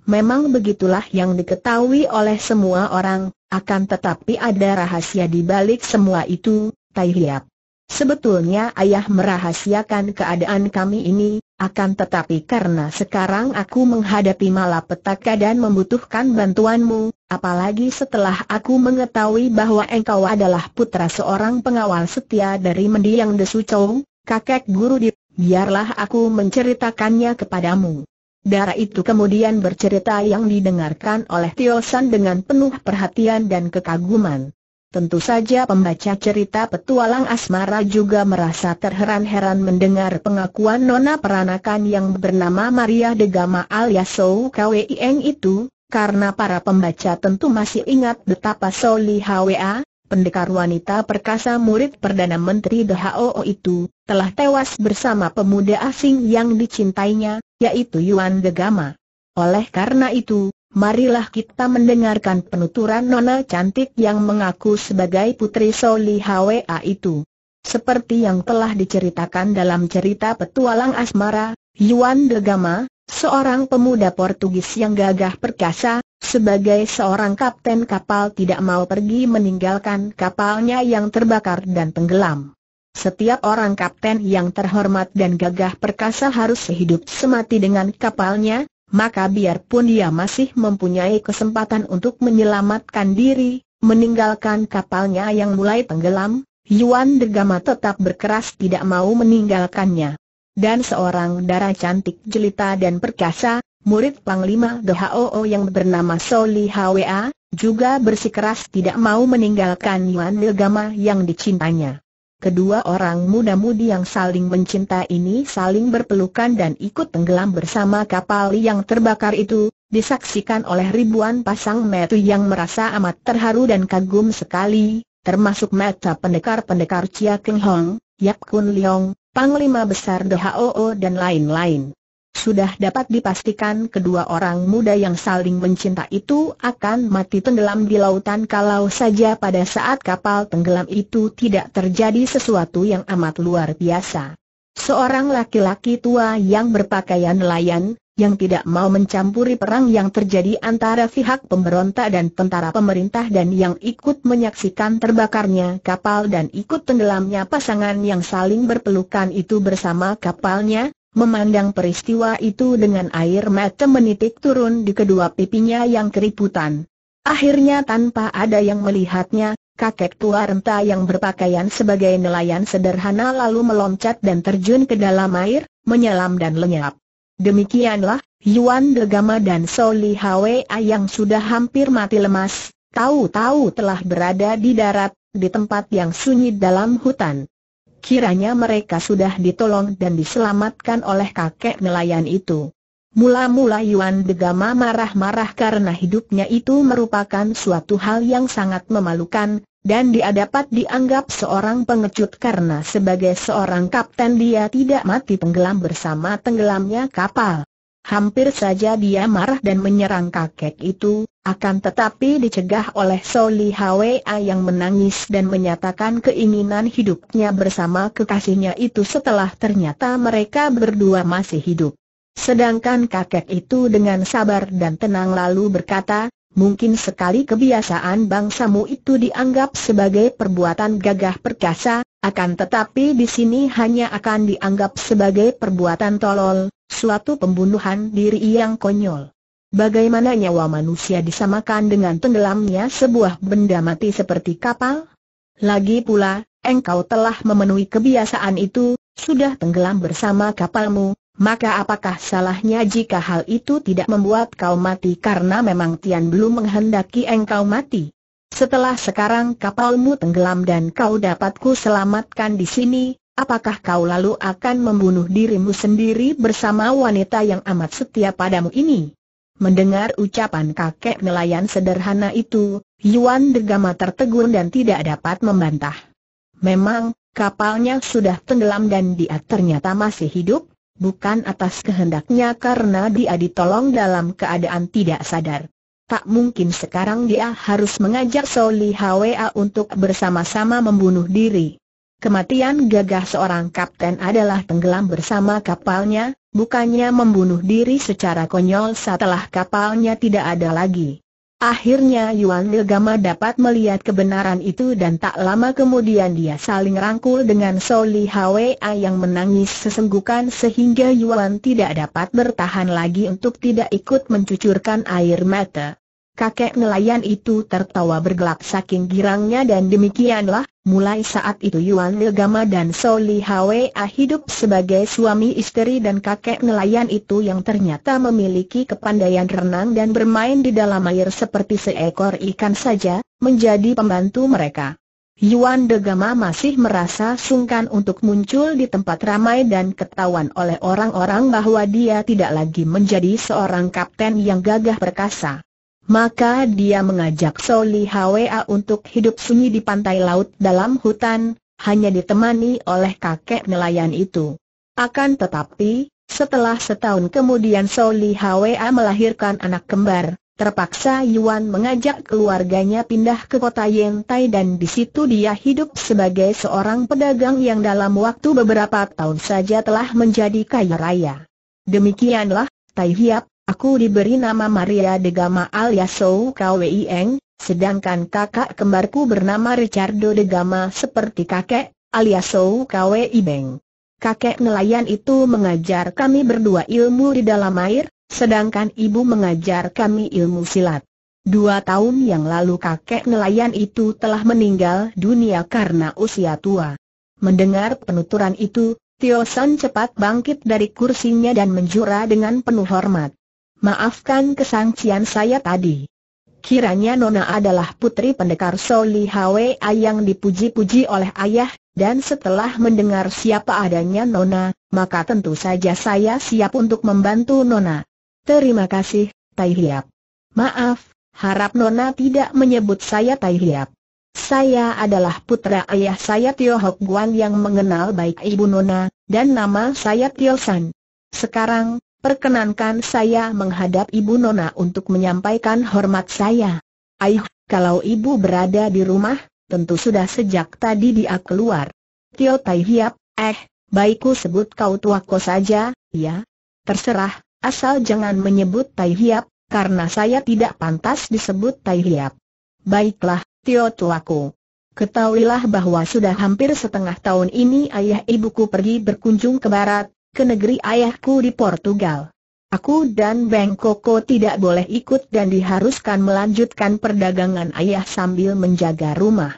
Memang begitulah yang diketahui oleh semua orang, akan tetapi ada rahasia di balik semua itu, Tai Hiep. Sebetulnya ayah merahasiakan keadaan kami ini, akan tetapi karena sekarang aku menghadapi malapetaka dan membutuhkan bantuanmu, apalagi setelah aku mengetahui bahwa engkau adalah putra seorang pengawal setia dari mendiang De Sucong, kakek guru di... Biarlah aku menceritakannya kepadamu. Darah itu kemudian bercerita yang didengarkan oleh Tio San dengan penuh perhatian dan kekaguman. Tentu saja pembaca cerita petualang asmara juga merasa terheran-heran mendengar pengakuan nona peranakan yang bernama Maria de Gama alias So Kwi Eng itu, karena para pembaca tentu masih ingat betapa So Li Hwa, pendekar wanita perkasa murid Perdana Menteri The HoO itu, telah tewas bersama pemuda asing yang dicintainya, yaitu Yuan de Gama. Oleh karena itu, marilah kita mendengarkan penuturan nona cantik yang mengaku sebagai putri So Li Hwa itu. Seperti yang telah diceritakan dalam cerita petualang asmara, Yuan de Gama, seorang pemuda Portugis yang gagah perkasa, sebagai seorang kapten kapal tidak mau pergi meninggalkan kapalnya yang terbakar dan tenggelam. Setiap orang kapten yang terhormat dan gagah perkasa harus hidup semati dengan kapalnya, maka biarpun dia masih mempunyai kesempatan untuk menyelamatkan diri, meninggalkan kapalnya yang mulai tenggelam, Yuan de Gama tetap berkeras tidak mau meninggalkannya. Dan seorang dara cantik jelita dan perkasa, murid Panglima The HoO yang bernama So Li Hwa, juga bersikeras tidak mau meninggalkan Yuan de Gama yang dicintanya. Kedua orang muda-mudi yang saling mencinta ini saling berpelukan dan ikut tenggelam bersama kapal yang terbakar itu, disaksikan oleh ribuan pasang mata yang merasa amat terharu dan kagum sekali, termasuk mata pendekar-pendekar Chia Keng Hong, Yap Kun Liong, Panglima Besar The HoO dan lain-lain. Sudah dapat dipastikan kedua orang muda yang saling mencinta itu akan mati tenggelam di lautan kalau saja pada saat kapal tenggelam itu tidak terjadi sesuatu yang amat luar biasa. Seorang laki-laki tua yang berpakaian nelayan, yang tidak mau mencampuri perang yang terjadi antara pihak pemberontak dan tentara pemerintah dan yang ikut menyaksikan terbakarnya kapal dan ikut tenggelamnya pasangan yang saling berpelukan itu bersama kapalnya, memandang peristiwa itu dengan air mata menitik turun di kedua pipinya yang keriputan. Akhirnya tanpa ada yang melihatnya, kakek tua renta yang berpakaian sebagai nelayan sederhana lalu meloncat dan terjun ke dalam air, menyelam dan lenyap. Demikianlah, Yuan de Gama dan So Li Hwa yang sudah hampir mati lemas, tahu-tahu telah berada di darat, di tempat yang sunyi dalam hutan. Kiranya mereka sudah ditolong dan diselamatkan oleh kakek nelayan itu. Mula-mula Yuan de Gama marah-marah karena hidupnya itu merupakan suatu hal yang sangat memalukan, dan dia dapat dianggap seorang pengecut karena sebagai seorang kapten dia tidak mati tenggelam bersama tenggelamnya kapal. Hampir saja dia marah dan menyerang kakek itu, akan tetapi dicegah oleh So Li Hwa yang menangis dan menyatakan keinginan hidupnya bersama kekasihnya itu setelah ternyata mereka berdua masih hidup. Sedangkan kakek itu dengan sabar dan tenang lalu berkata, "Mungkin sekali kebiasaan bangsamu itu dianggap sebagai perbuatan gagah perkasa, akan tetapi di sini hanya akan dianggap sebagai perbuatan tolol, suatu pembunuhan diri yang konyol. Bagaimana nyawa manusia disamakan dengan tenggelamnya sebuah benda mati seperti kapal? Lagi pula, engkau telah memenuhi kebiasaan itu, sudah tenggelam bersama kapalmu, maka apakah salahnya jika hal itu tidak membuat kau mati karena memang Tian belum menghendaki engkau mati? Setelah sekarang kapalmu tenggelam dan kau dapatku selamatkan di sini, apakah kau lalu akan membunuh dirimu sendiri bersama wanita yang amat setia padamu ini?" Mendengar ucapan kakek nelayan sederhana itu, Yuan de Gama tertegun dan tidak dapat membantah. Memang, kapalnya sudah tenggelam dan dia ternyata masih hidup, bukan atas kehendaknya karena dia ditolong dalam keadaan tidak sadar. Tak mungkin sekarang dia harus mengajak So Li Hwa untuk bersama-sama membunuh diri. Kematian gagah seorang kapten adalah tenggelam bersama kapalnya, bukannya membunuh diri secara konyol setelah kapalnya tidak ada lagi. Akhirnya Yuan de Gama dapat melihat kebenaran itu dan tak lama kemudian dia saling rangkul dengan So Li Hwa yang menangis sesenggukan sehingga Yuan tidak dapat bertahan lagi untuk tidak ikut mencucurkan air mata. Kakek nelayan itu tertawa bergelak saking girangnya dan demikianlah, mulai saat itu Yuan de Gama dan So Li Hwa hidup sebagai suami istri dan kakek nelayan itu yang ternyata memiliki kepandaian renang dan bermain di dalam air seperti seekor ikan saja, menjadi pembantu mereka. Yuan de Gama masih merasa sungkan untuk muncul di tempat ramai dan ketahuan oleh orang-orang bahwa dia tidak lagi menjadi seorang kapten yang gagah perkasa. Maka dia mengajak So Li Hwa untuk hidup sunyi di pantai laut dalam hutan, hanya ditemani oleh kakek nelayan itu. Akan tetapi, setelah setahun kemudian So Li Hwa melahirkan anak kembar, terpaksa Yuan mengajak keluarganya pindah ke kota Yantai dan di situ dia hidup sebagai seorang pedagang yang dalam waktu beberapa tahun saja telah menjadi kaya raya. Demikianlah, Tai Hiep. Aku diberi nama Maria de Gama alias So Kwi Eng, sedangkan kakak kembarku bernama Ricardo de Gama seperti kakek, alias So Kwi Beng. Kakek nelayan itu mengajar kami berdua ilmu di dalam air, sedangkan ibu mengajar kami ilmu silat. 2 tahun yang lalu kakek nelayan itu telah meninggal dunia karena usia tua. Mendengar penuturan itu, Tio San cepat bangkit dari kursinya dan menjura dengan penuh hormat. Maafkan kesangsian saya tadi. Kiranya Nona adalah putri pendekar So Li Hwa yang dipuji-puji oleh ayah, dan setelah mendengar siapa adanya Nona, maka tentu saja saya siap untuk membantu Nona. Terima kasih, Tai Hiep. Maaf, harap Nona tidak menyebut saya Tai Hiep. Saya adalah putra ayah saya Tio Hock Guan yang mengenal baik ibu Nona, dan nama saya Tio San. Sekarang, perkenankan saya menghadap ibu Nona untuk menyampaikan hormat saya. Aih, kalau ibu berada di rumah, tentu sudah sejak tadi dia keluar. Tio Tai Hiep, baikku sebut kau tuakku saja, ya? Terserah, asal jangan menyebut Tai Hiep, karena saya tidak pantas disebut Tai Hiep. Baiklah, Tio tuakku. Ketahuilah bahwa sudah hampir setengah tahun ini ayah ibuku pergi berkunjung ke barat, ke negeri ayahku di Portugal. Aku dan Beng Koko tidak boleh ikut dan diharuskan melanjutkan perdagangan ayah sambil menjaga rumah.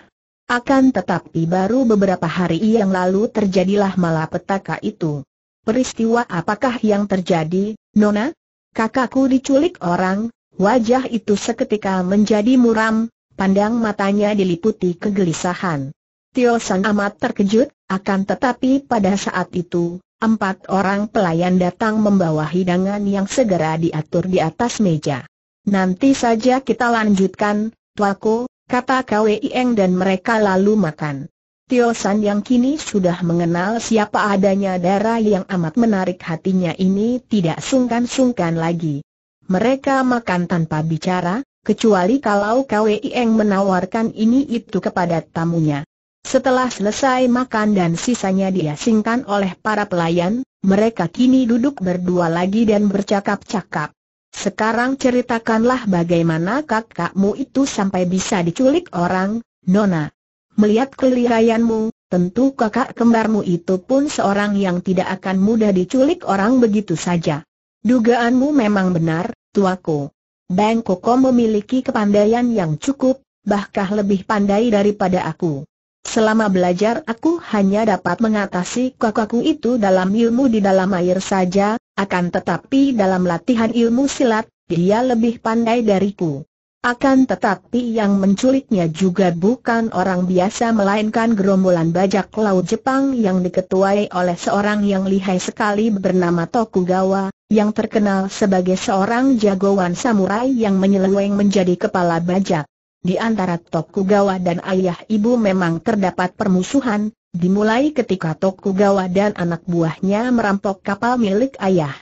Akan tetapi baru beberapa hari yang lalu terjadilah malapetaka itu. Peristiwa apakah yang terjadi, Nona? Kakakku diculik orang. Wajah itu seketika menjadi muram, pandang matanya diliputi kegelisahan. Tio San amat terkejut, akan tetapi pada saat itu 4 orang pelayan datang membawa hidangan yang segera diatur di atas meja. Nanti saja kita lanjutkan, tuaku, kata Kwi Eng dan mereka lalu makan. Tio San yang kini sudah mengenal siapa adanya darah yang amat menarik hatinya ini tidak sungkan-sungkan lagi. Mereka makan tanpa bicara, kecuali kalau Kwi Eng menawarkan ini itu kepada tamunya. Setelah selesai makan dan sisanya diasingkan oleh para pelayan, mereka kini duduk berdua lagi dan bercakap-cakap. Sekarang ceritakanlah bagaimana kakakmu itu sampai bisa diculik orang, Nona. Melihat keliraianmu, tentu kakak kembarmu itu pun seorang yang tidak akan mudah diculik orang begitu saja. Dugaanmu memang benar, tuaku. Beng Koko memiliki kepandaian yang cukup, bahkan lebih pandai daripada aku. Selama belajar aku hanya dapat mengatasi kakakku itu dalam ilmu di dalam air saja, akan tetapi dalam latihan ilmu silat, dia lebih pandai dariku. Akan tetapi yang menculiknya juga bukan orang biasa melainkan gerombolan bajak laut Jepang yang diketuai oleh seorang yang lihai sekali bernama Tokugawa, yang terkenal sebagai seorang jagoan samurai yang menyeleweng menjadi kepala bajak. Di antara Tokugawa dan ayah ibu memang terdapat permusuhan, dimulai ketika Tokugawa dan anak buahnya merampok kapal milik ayah.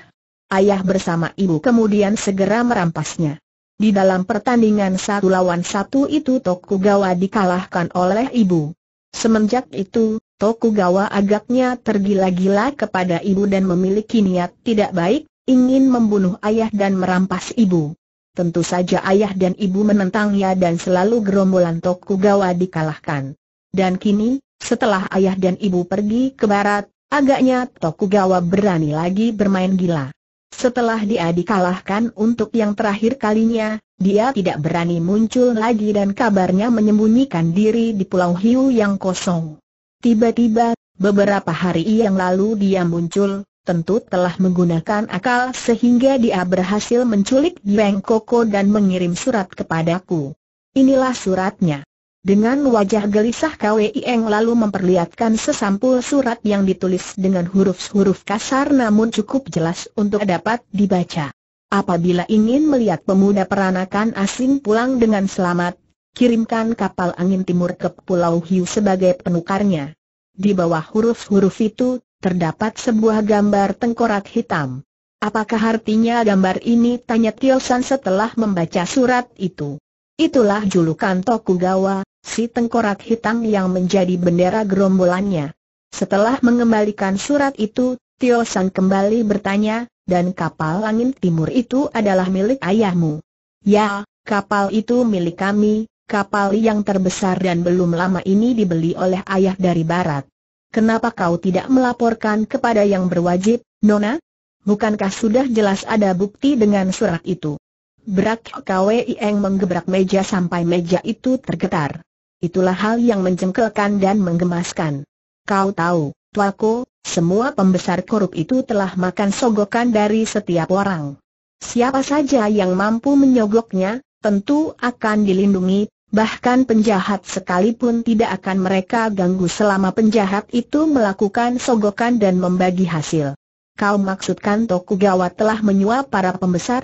Ayah bersama ibu kemudian segera merampasnya. Di dalam pertandingan 1 lawan 1 itu Tokugawa dikalahkan oleh ibu. Semenjak itu, Tokugawa agaknya tergila-gila kepada ibu dan memiliki niat tidak baik, ingin membunuh ayah dan merampas ibu. Tentu saja ayah dan ibu menentangnya dan selalu gerombolan Tokugawa dikalahkan. Dan kini, setelah ayah dan ibu pergi ke barat, agaknya Tokugawa berani lagi bermain gila. Setelah dia dikalahkan untuk yang terakhir kalinya, dia tidak berani muncul lagi dan kabarnya menyembunyikan diri di Pulau Hiu yang kosong. Tiba-tiba, beberapa hari yang lalu dia muncul, tentu telah menggunakan akal sehingga dia berhasil menculik Beng Koko dan mengirim surat kepadaku. Inilah suratnya. Dengan wajah gelisah Kwi Eng lalu memperlihatkan sesampul surat yang ditulis dengan huruf-huruf kasar namun cukup jelas untuk dapat dibaca. Apabila ingin melihat pemuda peranakan asing pulang dengan selamat, kirimkan kapal angin timur ke Pulau Hiu sebagai penukarnya. Di bawah huruf-huruf itu, terdapat sebuah gambar tengkorak hitam. Apakah artinya gambar ini? Tanya Tio San setelah membaca surat itu. Itulah julukan Tokugawa, si tengkorak hitam yang menjadi bendera gerombolannya. Setelah mengembalikan surat itu, Tio San kembali bertanya, dan kapal angin timur itu adalah milik ayahmu? Ya, kapal itu milik kami, kapal yang terbesar dan belum lama ini dibeli oleh ayah dari barat. Kenapa kau tidak melaporkan kepada yang berwajib, Nona? Bukankah sudah jelas ada bukti dengan surat itu? Berak Kwi Eng menggebrak meja sampai meja itu tergetar. Itulah hal yang mencengkelkan dan menggemaskan. Kau tahu, tuaku, semua pembesar korup itu telah makan sogokan dari setiap orang. Siapa saja yang mampu menyogoknya, tentu akan dilindungi, bahkan penjahat sekalipun tidak akan mereka ganggu selama penjahat itu melakukan sogokan dan membagi hasil. Kau maksudkan Tokugawa telah menyuap para pembesar?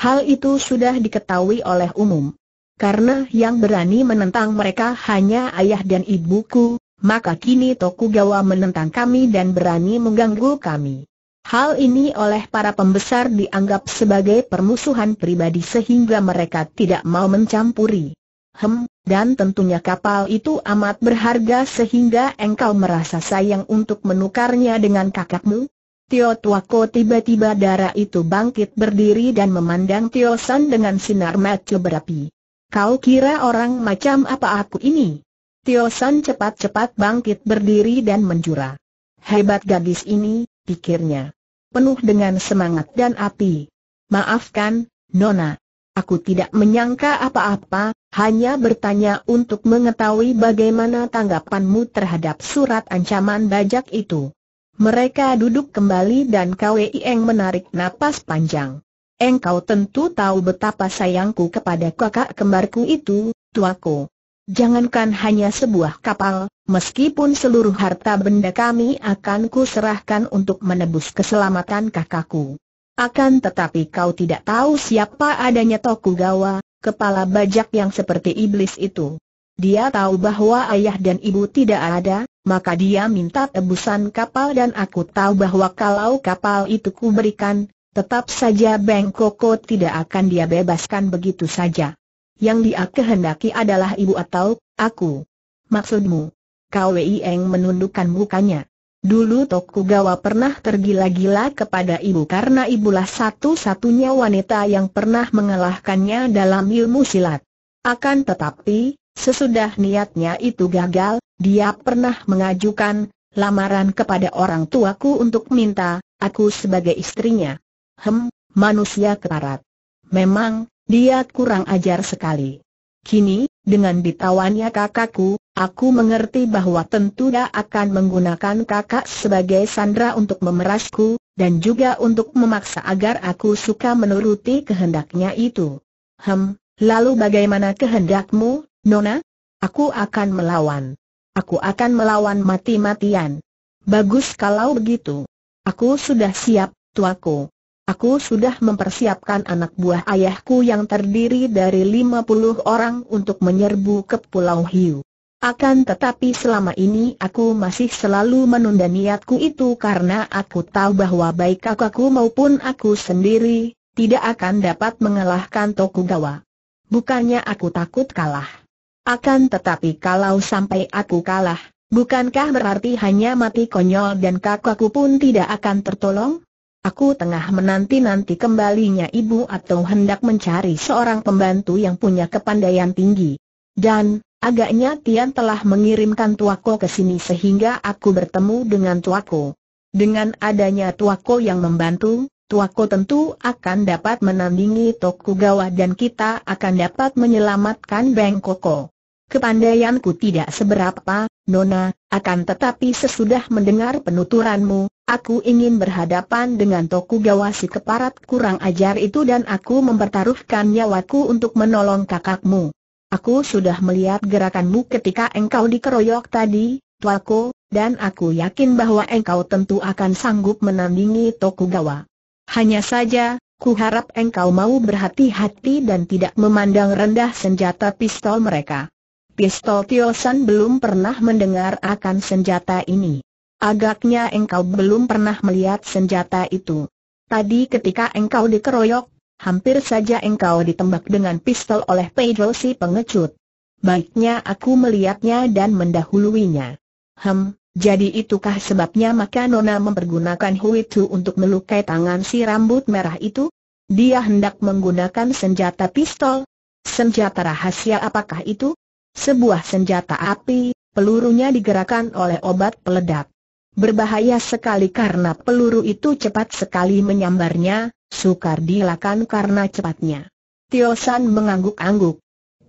Hal itu sudah diketahui oleh umum. Karena yang berani menentang mereka hanya ayah dan ibuku, maka kini Tokugawa menentang kami dan berani mengganggu kami. Hal ini oleh para pembesar dianggap sebagai permusuhan pribadi sehingga mereka tidak mau mencampuri. Dan tentunya kapal itu amat berharga sehingga engkau merasa sayang untuk menukarnya dengan kakakmu? Tio Tuako tiba-tiba darah itu bangkit berdiri dan memandang Tio San dengan sinar mata berapi. Kau kira orang macam apa aku ini? Tio San cepat-cepat bangkit berdiri dan menjura. Hebat gadis ini, pikirnya. Penuh dengan semangat dan api. Maafkan, Nona. Aku tidak menyangka apa-apa, hanya bertanya untuk mengetahui bagaimana tanggapanmu terhadap surat ancaman bajak itu. Mereka duduk kembali dan Kwi Eng menarik napas panjang. Engkau tentu tahu betapa sayangku kepada kakak kembarku itu, tuaku. Jangankan hanya sebuah kapal, meskipun seluruh harta benda kami akan kuserahkan untuk menebus keselamatan kakakku. Akan tetapi kau tidak tahu siapa adanya Tokugawa, kepala bajak yang seperti iblis itu. Dia tahu bahwa ayah dan ibu tidak ada, maka dia minta tebusan kapal dan aku tahu bahwa kalau kapal itu kuberikan, tetap saja Beng Koko tidak akan dia bebaskan begitu saja. Yang dia kehendaki adalah ibu atau aku. Maksudmu? Kwi Eng menundukkan mukanya. Dulu Tokugawa pernah tergila-gila kepada ibu karena ibulah satu-satunya wanita yang pernah mengalahkannya dalam ilmu silat. Akan tetapi, sesudah niatnya itu gagal, dia pernah mengajukan lamaran kepada orang tuaku untuk minta aku sebagai istrinya. Manusia keparat. Memang, dia kurang ajar sekali. Kini, dengan ditawannya kakakku, aku mengerti bahwa tentu dia akan menggunakan kakak sebagai sandera untuk memerasku, dan juga untuk memaksa agar aku suka menuruti kehendaknya itu. Lalu bagaimana kehendakmu? Nona, aku akan melawan. Aku akan melawan mati-matian. Bagus kalau begitu. Aku sudah siap, tuaku. Aku sudah mempersiapkan anak buah ayahku yang terdiri dari 50 orang untuk menyerbu ke Pulau Hiu. Akan tetapi selama ini aku masih selalu menunda niatku itu karena aku tahu bahwa baik kakakku maupun aku sendiri tidak akan dapat mengalahkan Tokugawa. Bukannya aku takut kalah. Akan tetapi kalau sampai aku kalah, bukankah berarti hanya mati konyol dan kakakku pun tidak akan tertolong? Aku tengah menanti-nanti kembalinya ibu atau hendak mencari seorang pembantu yang punya kepandaian tinggi. Dan, agaknya Tian telah mengirimkan tuako ke sini sehingga aku bertemu dengan tuako. Dengan adanya tuako yang membantu, tuako tentu akan dapat menandingi Tokugawa dan kita akan dapat menyelamatkan Beng Koko. Kepandaianku tidak seberapa, Nona, akan tetapi sesudah mendengar penuturanmu, aku ingin berhadapan dengan Tokugawa si keparat kurang ajar itu dan aku mempertaruhkan nyawaku untuk menolong kakakmu. Aku sudah melihat gerakanmu ketika engkau dikeroyok tadi, tuako, dan aku yakin bahwa engkau tentu akan sanggup menandingi Tokugawa. Hanya saja, kuharap engkau mau berhati-hati dan tidak memandang rendah senjata pistol mereka. Pistol Tio San belum pernah mendengar akan senjata ini. Agaknya engkau belum pernah melihat senjata itu. Tadi ketika engkau dikeroyok, hampir saja engkau ditembak dengan pistol oleh Pedro si pengecut. Baiknya aku melihatnya dan mendahuluinya. Jadi itukah sebabnya maka Nona mempergunakan Hu itu untuk melukai tangan si rambut merah itu? Dia hendak menggunakan senjata pistol. Senjata rahasia apakah itu? Sebuah senjata api, pelurunya digerakkan oleh obat peledak. Berbahaya sekali karena peluru itu cepat sekali menyambarnya, sukar dielakkan karena cepatnya. Tio San mengangguk-angguk.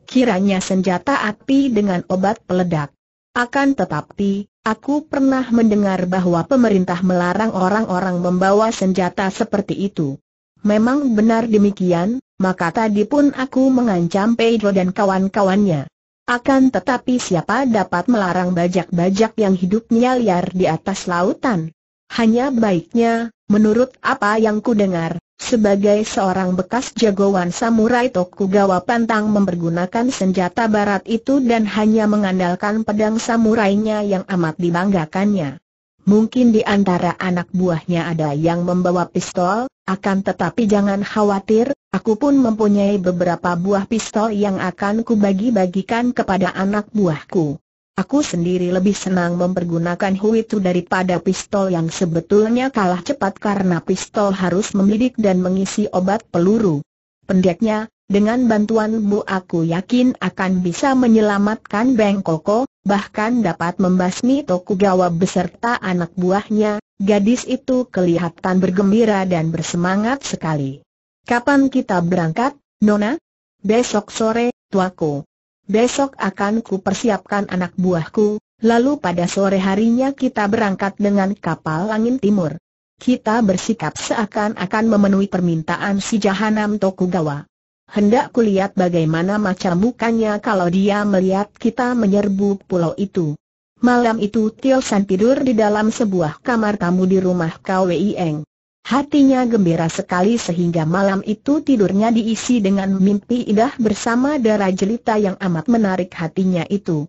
Kiranya senjata api dengan obat peledak. Akan tetapi, aku pernah mendengar bahwa pemerintah melarang orang-orang membawa senjata seperti itu. Memang benar demikian, maka tadi pun aku mengancam Pedro dan kawan-kawannya. Akan tetapi siapa dapat melarang bajak-bajak yang hidupnya liar di atas lautan? Hanya baiknya, menurut apa yang kudengar, sebagai seorang bekas jagoan samurai Tokugawa pantang mempergunakan senjata barat itu dan hanya mengandalkan pedang samurainya yang amat dibanggakannya. Mungkin di antara anak buahnya ada yang membawa pistol, akan tetapi jangan khawatir, aku pun mempunyai beberapa buah pistol yang akan kubagi-bagikan kepada anak buahku. Aku sendiri lebih senang mempergunakan Hu itu daripada pistol yang sebetulnya kalah cepat karena pistol harus membidik dan mengisi obat peluru. Pendeknya, dengan bantuanmu aku yakin akan bisa menyelamatkan Beng Koko, bahkan dapat membasmi Tokugawa beserta anak buahnya. Gadis itu kelihatan bergembira dan bersemangat sekali. Kapan kita berangkat, Nona? Besok sore, tuaku. Besok akan kupersiapkan anak buahku, lalu pada sore harinya kita berangkat dengan kapal angin timur. Kita bersikap seakan-akan memenuhi permintaan si jahanam Tokugawa. Hendak kulihat bagaimana macam mukanya kalau dia melihat kita menyerbu pulau itu. Malam itu Tio San tidur di dalam sebuah kamar tamu di rumah Kwi Eng. Hatinya gembira sekali sehingga malam itu tidurnya diisi dengan mimpi indah bersama darah jelita yang amat menarik hatinya itu.